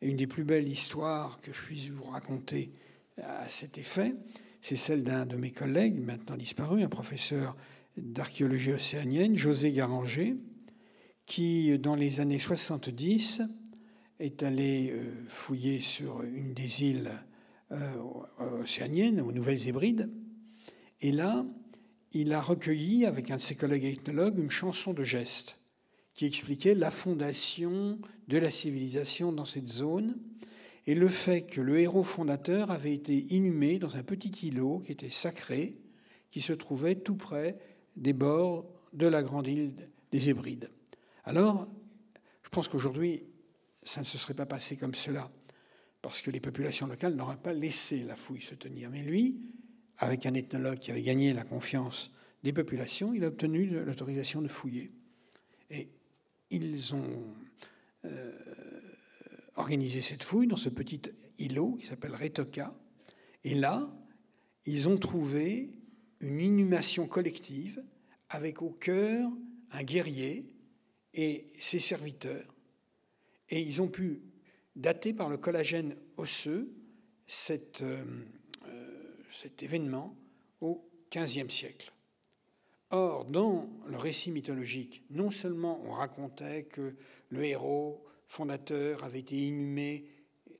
Et une des plus belles histoires que je puisse vous raconter à cet effet, c'est celle d'un de mes collègues, maintenant disparu, un professeur d'archéologie océanienne, José Garanger, qui, dans les années 70, est allé fouiller sur une des îles océaniennes, aux Nouvelles-Hébrides. Et là, il a recueilli, avec un de ses collègues ethnologues, une chanson de geste qui expliquait la fondation de la civilisation dans cette zone et le fait que le héros fondateur avait été inhumé dans un petit îlot qui était sacré, qui se trouvait tout près des bords de la grande île des Hébrides. Alors, je pense qu'aujourd'hui, ça ne se serait pas passé comme cela, parce que les populations locales n'auraient pas laissé la fouille se tenir. Mais lui, avec un ethnologue qui avait gagné la confiance des populations, il a obtenu l'autorisation de fouiller. Et ils ont organisé cette fouille dans ce petit îlot qui s'appelle Retoca. Et là, ils ont trouvé une inhumation collective avec au cœur un guerrier et ses serviteurs. Et ils ont pu dater par le collagène osseux cet événement au XVe siècle. Or, dans le récit mythologique, non seulement on racontait que le héros fondateur avait été inhumé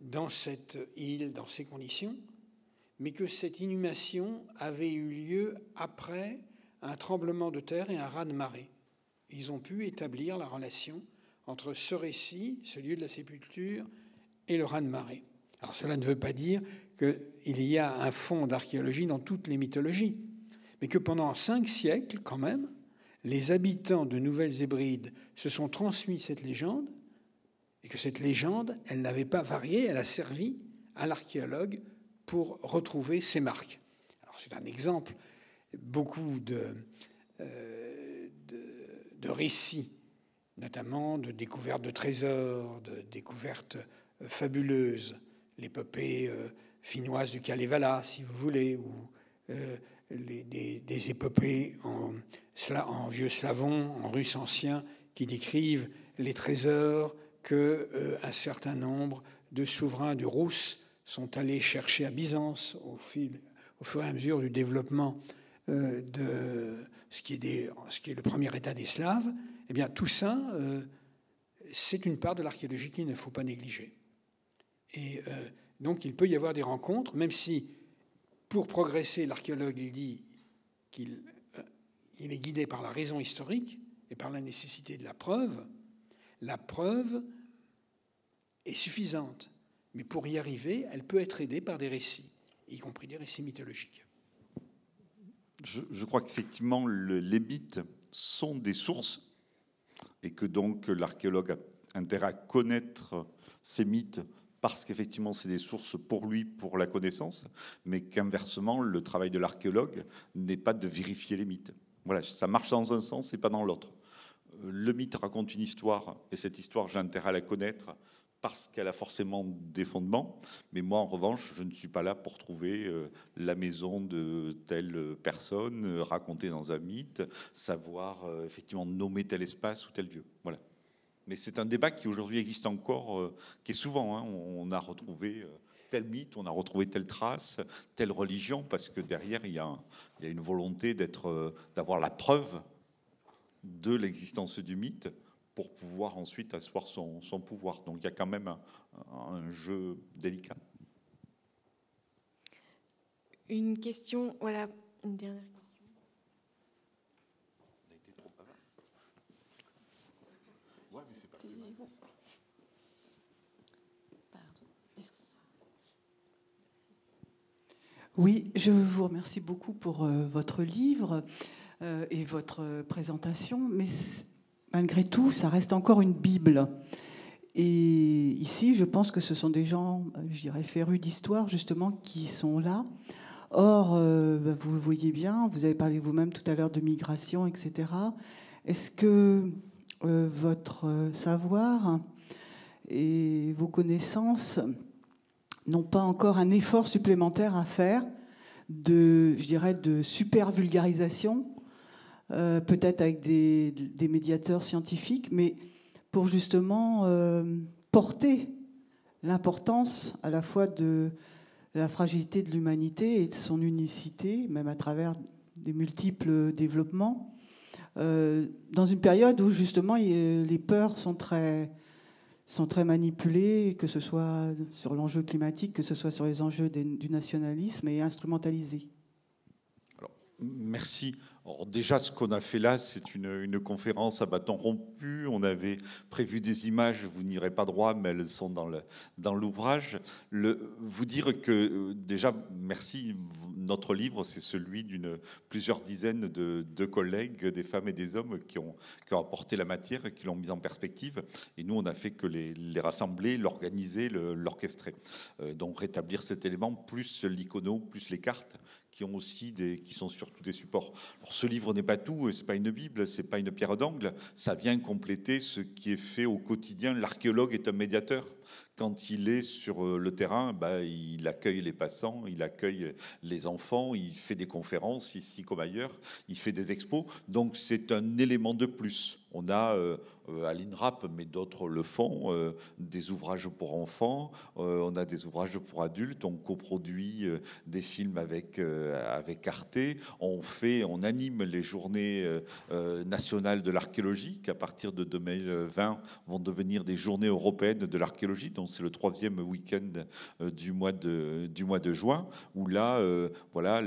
dans cette île, dans ces conditions, mais que cette inhumation avait eu lieu après un tremblement de terre et un raz-de-marée. Ils ont pu établir la relation entre ce récit, ce lieu de la sépulture, et le raz-de-marée. Alors cela ne veut pas dire qu'il y a un fond d'archéologie dans toutes les mythologies, mais que pendant 5 siècles, quand même, les habitants de Nouvelles-Hébrides se sont transmis cette légende, et que cette légende, elle n'avait pas varié, elle a servi à l'archéologue pour retrouver ses marques. Alors c'est un exemple. Beaucoup de récits, notamment de découvertes de trésors, de découvertes fabuleuses, l'épopée finnoise du Kalevala, si vous voulez, ou des épopées en vieux slavon, en russe ancien, qui décrivent les trésors que un certain nombre de souverains de Rousse sont allés chercher à Byzance au fur et à mesure du développement de ce qui est le premier état des Slaves. Eh bien, tout ça, c'est une part de l'archéologie qu'il ne faut pas négliger. Et donc, il peut y avoir des rencontres, même si, pour progresser, l'archéologue dit qu'il est guidé par la raison historique et par la nécessité de la preuve. La preuve est suffisante, mais pour y arriver, elle peut être aidée par des récits, y compris des récits mythologiques. Je crois qu'effectivement, les mythes sont des sources et que donc l'archéologue a intérêt à connaître ces mythes parce qu'effectivement, c'est des sources pour lui, pour la connaissance, mais qu'inversement, le travail de l'archéologue n'est pas de vérifier les mythes. Voilà, ça marche dans un sens et pas dans l'autre. Le mythe raconte une histoire et cette histoire, j'ai intérêt à la connaître parce qu'elle a forcément des fondements, mais moi, en revanche, je ne suis pas là pour trouver la maison de telle personne, racontée dans un mythe, savoir effectivement nommer tel espace ou tel lieu. Voilà. Mais c'est un débat qui aujourd'hui existe encore, qui est souvent, hein, on a retrouvé tel mythe, on a retrouvé telle trace, telle religion, parce que derrière, il y a une volonté d'avoir la preuve de l'existence du mythe, pour pouvoir ensuite asseoir son pouvoir. Donc il y a quand même un jeu délicat. Une question, voilà, une dernière question. On a été trop pas mal. Ouais, mais c'est pas plus mal. Pardon, merci. Oui, je vous remercie beaucoup pour votre livre et votre présentation, mais malgré tout, ça reste encore une Bible. Et ici, je pense que ce sont des gens, je dirais, férus d'histoire, justement, qui sont là. Or, vous le voyez bien, vous avez parlé vous-même tout à l'heure de migration, etc. Est-ce que votre savoir et vos connaissances n'ont pas encore un effort supplémentaire à faire de, je dirais, de super vulgarisation ? Peut-être avec des médiateurs scientifiques, mais pour justement porter l'importance à la fois de la fragilité de l'humanité et de son unicité, même à travers des multiples développements, dans une période où justement les peurs sont très manipulées, que ce soit sur l'enjeu climatique, que ce soit sur les enjeux du nationalisme et instrumentalisées. Alors, merci. Alors déjà, ce qu'on a fait là, c'est une conférence à bâton rompu. On avait prévu des images, vous n'irez pas droit, mais elles sont dans l'ouvrage. Vous dire que, déjà, merci, notre livre, c'est celui d'une plusieurs dizaines de collègues, des femmes et des hommes qui ont apporté la matière et qui l'ont mise en perspective. Et nous, on n'a fait que les rassembler, l'organiser, l'orchestrer. Donc rétablir cet élément, plus l'icono, plus les cartes, qui sont surtout des supports. Alors, ce livre n'est pas tout, ce n'est pas une Bible, ce n'est pas une pierre d'angle, ça vient compléter ce qui est fait au quotidien. L'archéologue est un médiateur. Quand il est sur le terrain, bah, il accueille les passants, il accueille les enfants, il fait des conférences ici comme ailleurs, il fait des expos. Donc c'est un élément de plus. On a à l'INRAP, mais d'autres le font, des ouvrages pour enfants, on a des ouvrages pour adultes, on coproduit des films avec Arte, on anime les journées nationales de l'archéologie, qui à partir de 2020 vont devenir des journées européennes de l'archéologie, donc c'est le 3e week-end du mois de juin, où là, voilà,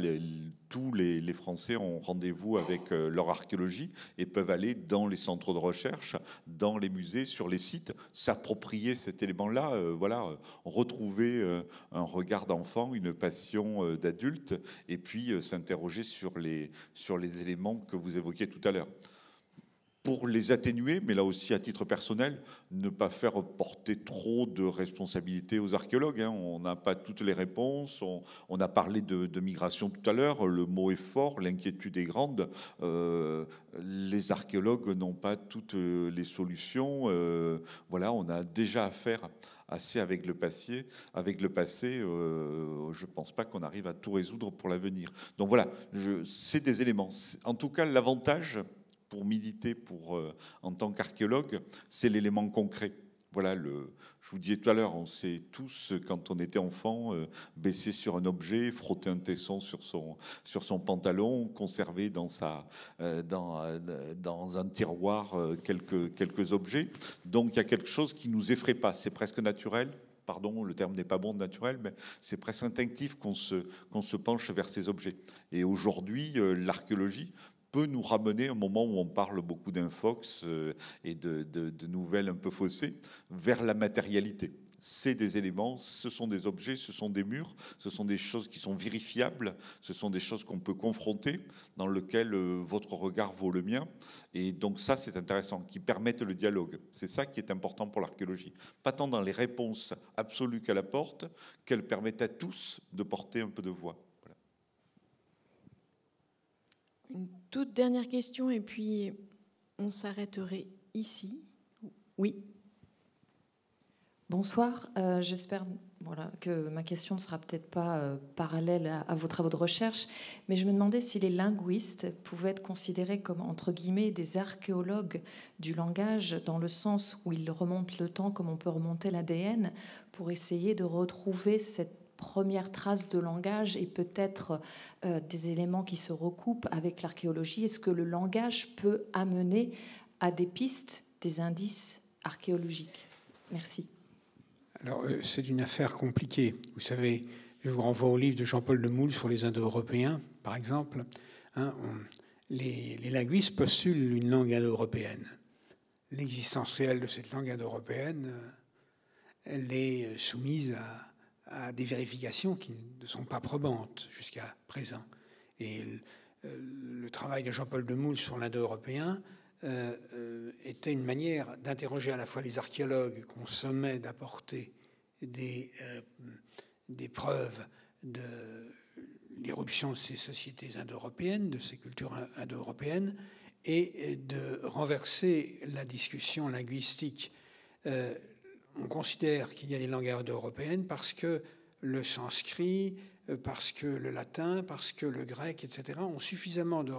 tous les Français ont rendez-vous avec leur archéologie et peuvent aller dans les centres de recherche, dans les musées, sur les sites, s'approprier cet élément-là, voilà, retrouver un regard d'enfant, une passion d'adulte, et puis s'interroger sur les éléments que vous évoquiez tout à l'heure. Pour les atténuer, mais là aussi à titre personnel, ne pas faire porter trop de responsabilités aux archéologues. Hein. On n'a pas toutes les réponses, on a parlé de migration tout à l'heure, le mot est fort, l'inquiétude est grande. Les archéologues n'ont pas toutes les solutions. Voilà, on a déjà affaire assez avec le passé. Je ne pense pas qu'on arrive à tout résoudre pour l'avenir. Donc voilà, c'est des éléments. En tout cas, l'avantage... pour militer en tant qu'archéologue, c'est l'élément concret. Voilà, je vous disais tout à l'heure, on s'est tous, quand on était enfant, baissé sur un objet, frotter un tesson sur son pantalon, conserver dans un tiroir quelques objets. Donc il y a quelque chose qui ne nous effraie pas, c'est presque naturel. Pardon, le terme n'est pas bon de naturel, mais c'est presque instinctif qu'on se penche vers ces objets. Et aujourd'hui, l'archéologie peut nous ramener, au moment où on parle beaucoup d'infox et de nouvelles un peu faussées, vers la matérialité. C'est des éléments, ce sont des objets, ce sont des murs, ce sont des choses qui sont vérifiables, ce sont des choses qu'on peut confronter, dans lesquelles votre regard vaut le mien. Et donc ça, c'est intéressant, qui permettent le dialogue. C'est ça qui est important pour l'archéologie. Pas tant dans les réponses absolues qu'elle apporte, qu'elle permettent à tous de porter un peu de voix. Une toute dernière question, et puis on s'arrêterait ici. Oui. Bonsoir. J'espère que ma question ne sera peut-être pas parallèle à vos travaux de recherche, mais je me demandais si les linguistes pouvaient être considérés comme, entre guillemets, des archéologues du langage, dans le sens où ils remontent le temps comme on peut remonter l'ADN, pour essayer de retrouver cette première trace de langage et peut-être des éléments qui se recoupent avec l'archéologie. Est-ce que le langage peut amener à des pistes, des indices archéologiques? Merci. Alors, c'est une affaire compliquée. Vous savez, je vous renvoie au livre de Jean-Paul Demoule sur les Indo-Européens, par exemple. Hein, les linguistes postulent une langue indo-européenne. L'existence réelle de cette langue indo-européenne, elle est soumise à des vérifications qui ne sont pas probantes jusqu'à présent. Et le travail de Jean-Paul Demoule sur l'indo-européen était une manière d'interroger à la fois les archéologues qu'on sommait d'apporter des preuves de l'éruption de ces sociétés indo-européennes, de ces cultures indo-européennes, et de renverser la discussion linguistique. On considère qu'il y a des langues indo-européennes parce que le sanskrit, parce que le latin, parce que le grec, etc., ont suffisamment de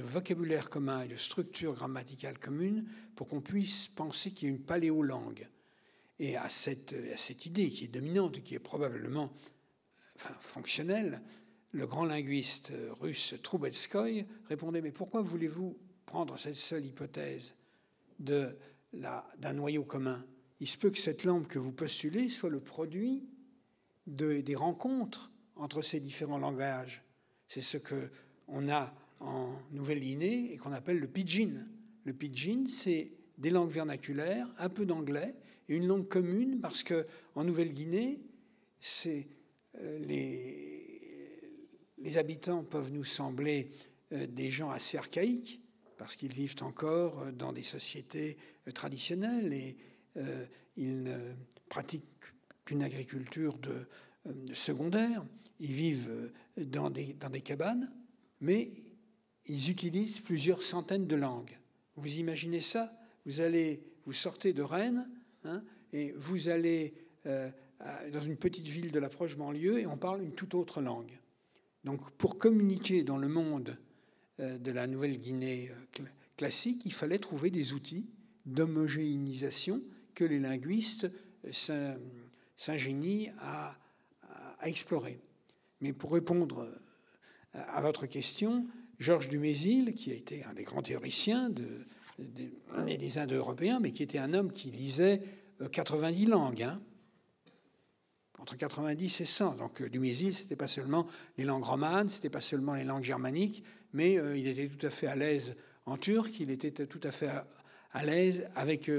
vocabulaire commun et de structure grammaticale commune pour qu'on puisse penser qu'il y a une paléolangue. Et à cette idée qui est dominante et qui est probablement fonctionnelle, le grand linguiste russe Troubetskoy répondait « Mais pourquoi voulez-vous prendre cette seule hypothèse d'un noyau commun ? Il se peut que cette langue que vous postulez soit le produit des rencontres entre ces différents langages. » C'est ce qu'on a en Nouvelle-Guinée et qu'on appelle le pidgin. Le pidgin, c'est des langues vernaculaires, un peu d'anglais, et une langue commune, parce qu'en Nouvelle-Guinée, les habitants peuvent nous sembler des gens assez archaïques, parce qu'ils vivent encore dans des sociétés traditionnelles et ils ne pratiquent qu'une agriculture de secondaire, ils vivent dans des cabanes, mais ils utilisent plusieurs centaines de langues. Vous imaginez ça? Vous sortez de Rennes, hein, et vous allez dans une petite ville de la proche banlieue et on parle une toute autre langue. Donc pour communiquer dans le monde de la Nouvelle-Guinée classique, il fallait trouver des outils d'homogénéisation que les linguistes s'ingénient à explorer. Mais pour répondre à votre question, Georges Dumézil, qui a été un des grands théoriciens des Indo-Européens, mais qui était un homme qui lisait 90 langues, hein, entre 90 et 100. Donc Dumézil, ce n'était pas seulement les langues romanes, ce n'était pas seulement les langues germaniques, mais il était tout à fait à l'aise en turc, il était tout à fait à l'aise avec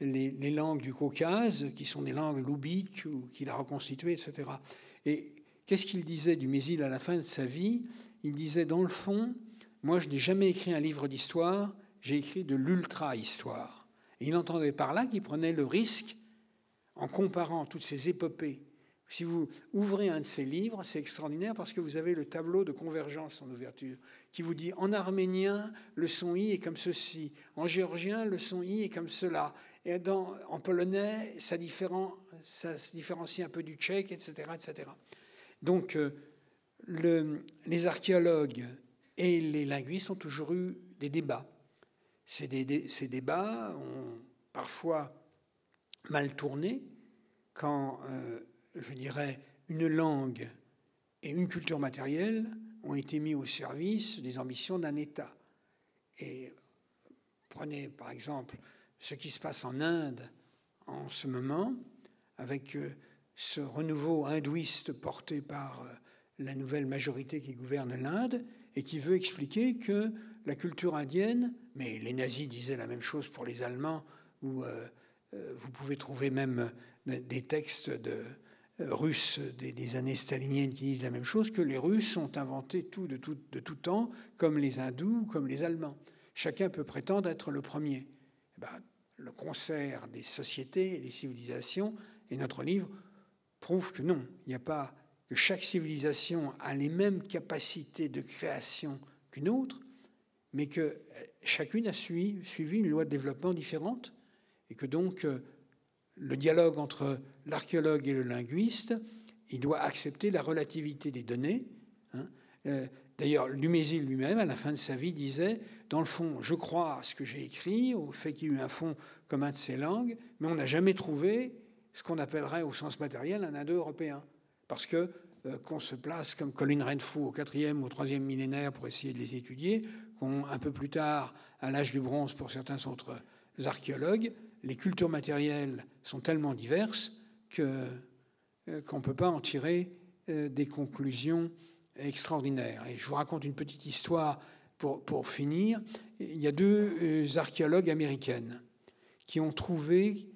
les langues du Caucase, qui sont des langues loubiques ou qu'il a reconstituées, etc. Et qu'est-ce qu'il disait Dumézil à la fin de sa vie? Il disait, dans le fond, moi je n'ai jamais écrit un livre d'histoire, j'ai écrit de l'ultra-histoire. Et il entendait par là qu'il prenait le risque, en comparant toutes ces épopées. Si vous ouvrez un de ces livres, c'est extraordinaire parce que vous avez le tableau de convergence en ouverture qui vous dit en arménien, le son I est comme ceci, en géorgien, le son I est comme cela, et en polonais, ça se différencie un peu du tchèque, etc. etc. Donc, les archéologues et les linguistes ont toujours eu des débats. Ces débats ont parfois mal tourné quand, je dirais, une langue et une culture matérielle ont été mis au service des ambitions d'un État. Et prenez, par exemple, ce qui se passe en Inde en ce moment, avec ce renouveau hindouiste porté par la nouvelle majorité qui gouverne l'Inde et qui veut expliquer que la culture indienne, mais les nazis disaient la même chose pour les Allemands, où vous pouvez trouver même des textes russes des années staliniennes qui disent la même chose, que les Russes ont inventé tout de tout temps, comme les Hindous, comme les Allemands. Chacun peut prétendre être le premier. Et bien, le concert des sociétés et des civilisations, et notre livre prouve que non, il n'y a pas que chaque civilisation a les mêmes capacités de création qu'une autre, mais que chacune a suivi une loi de développement différente, et que donc le dialogue entre l'archéologue et le linguiste, il doit accepter la relativité des données. D'ailleurs, Dumézil lui-même, à la fin de sa vie, disait, dans le fond, je crois à ce que j'ai écrit, au fait qu'il y a eu un fond commun de ces langues, mais on n'a jamais trouvé ce qu'on appellerait au sens matériel un indo-européen. Parce que qu'on se place comme Colin Renfrew au 4e ou au 3e millénaire pour essayer de les étudier, qu'un peu plus tard, à l'âge du bronze, pour certains autres archéologues, les cultures matérielles sont tellement diverses qu'on ne peut pas en tirer des conclusions extraordinaires. Et je vous raconte une petite histoire pour finir. Il y a deux archéologues américaines qui ont trouvé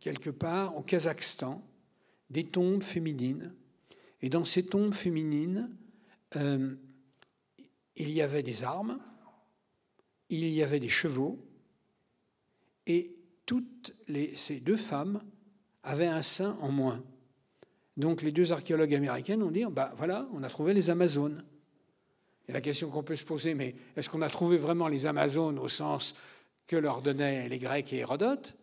quelque part au Kazakhstan des tombes féminines. Et dans ces tombes féminines, il y avait des armes, il y avait des chevaux, et toutes ces deux femmes avaient un sein en moins. Donc les deux archéologues américaines ont dit, bah, voilà, on a trouvé les Amazones. Et la question qu'on peut se poser, mais est-ce qu'on a trouvé vraiment les Amazones au sens que leur donnaient les Grecs et Hérodote?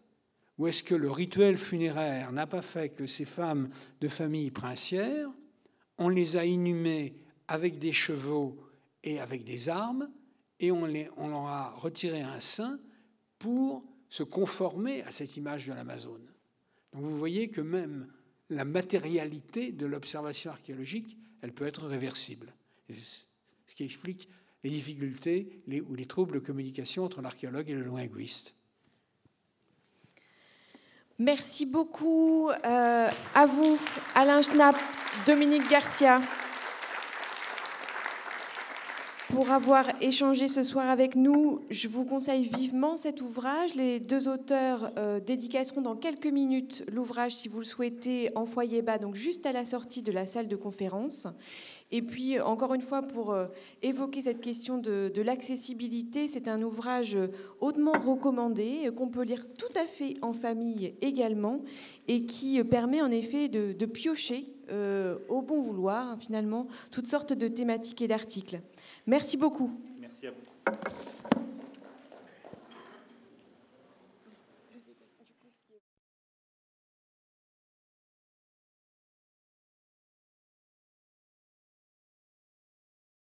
Ou est-ce que le rituel funéraire n'a pas fait que ces femmes de famille princière, on les a inhumées avec des chevaux et avec des armes, et on leur a retiré un sein pour se conformer à cette image de l'Amazone. Donc vous voyez que même la matérialité de l'observation archéologique, elle peut être réversible. Ce qui explique les difficultés ou les troubles de communication entre l'archéologue et le linguiste. Merci beaucoup à vous, Alain Schnapp, Dominique Garcia, pour avoir échangé ce soir avec nous. Je vous conseille vivement cet ouvrage. Les deux auteurs dédicaceront dans quelques minutes l'ouvrage, si vous le souhaitez, en foyer bas, donc juste à la sortie de la salle de conférence. Et puis, encore une fois, pour évoquer cette question de l'accessibilité, c'est un ouvrage hautement recommandé, qu'on peut lire tout à fait en famille également, et qui permet en effet de piocher au bon vouloir, finalement, toutes sortes de thématiques et d'articles. Merci beaucoup. Merci à vous.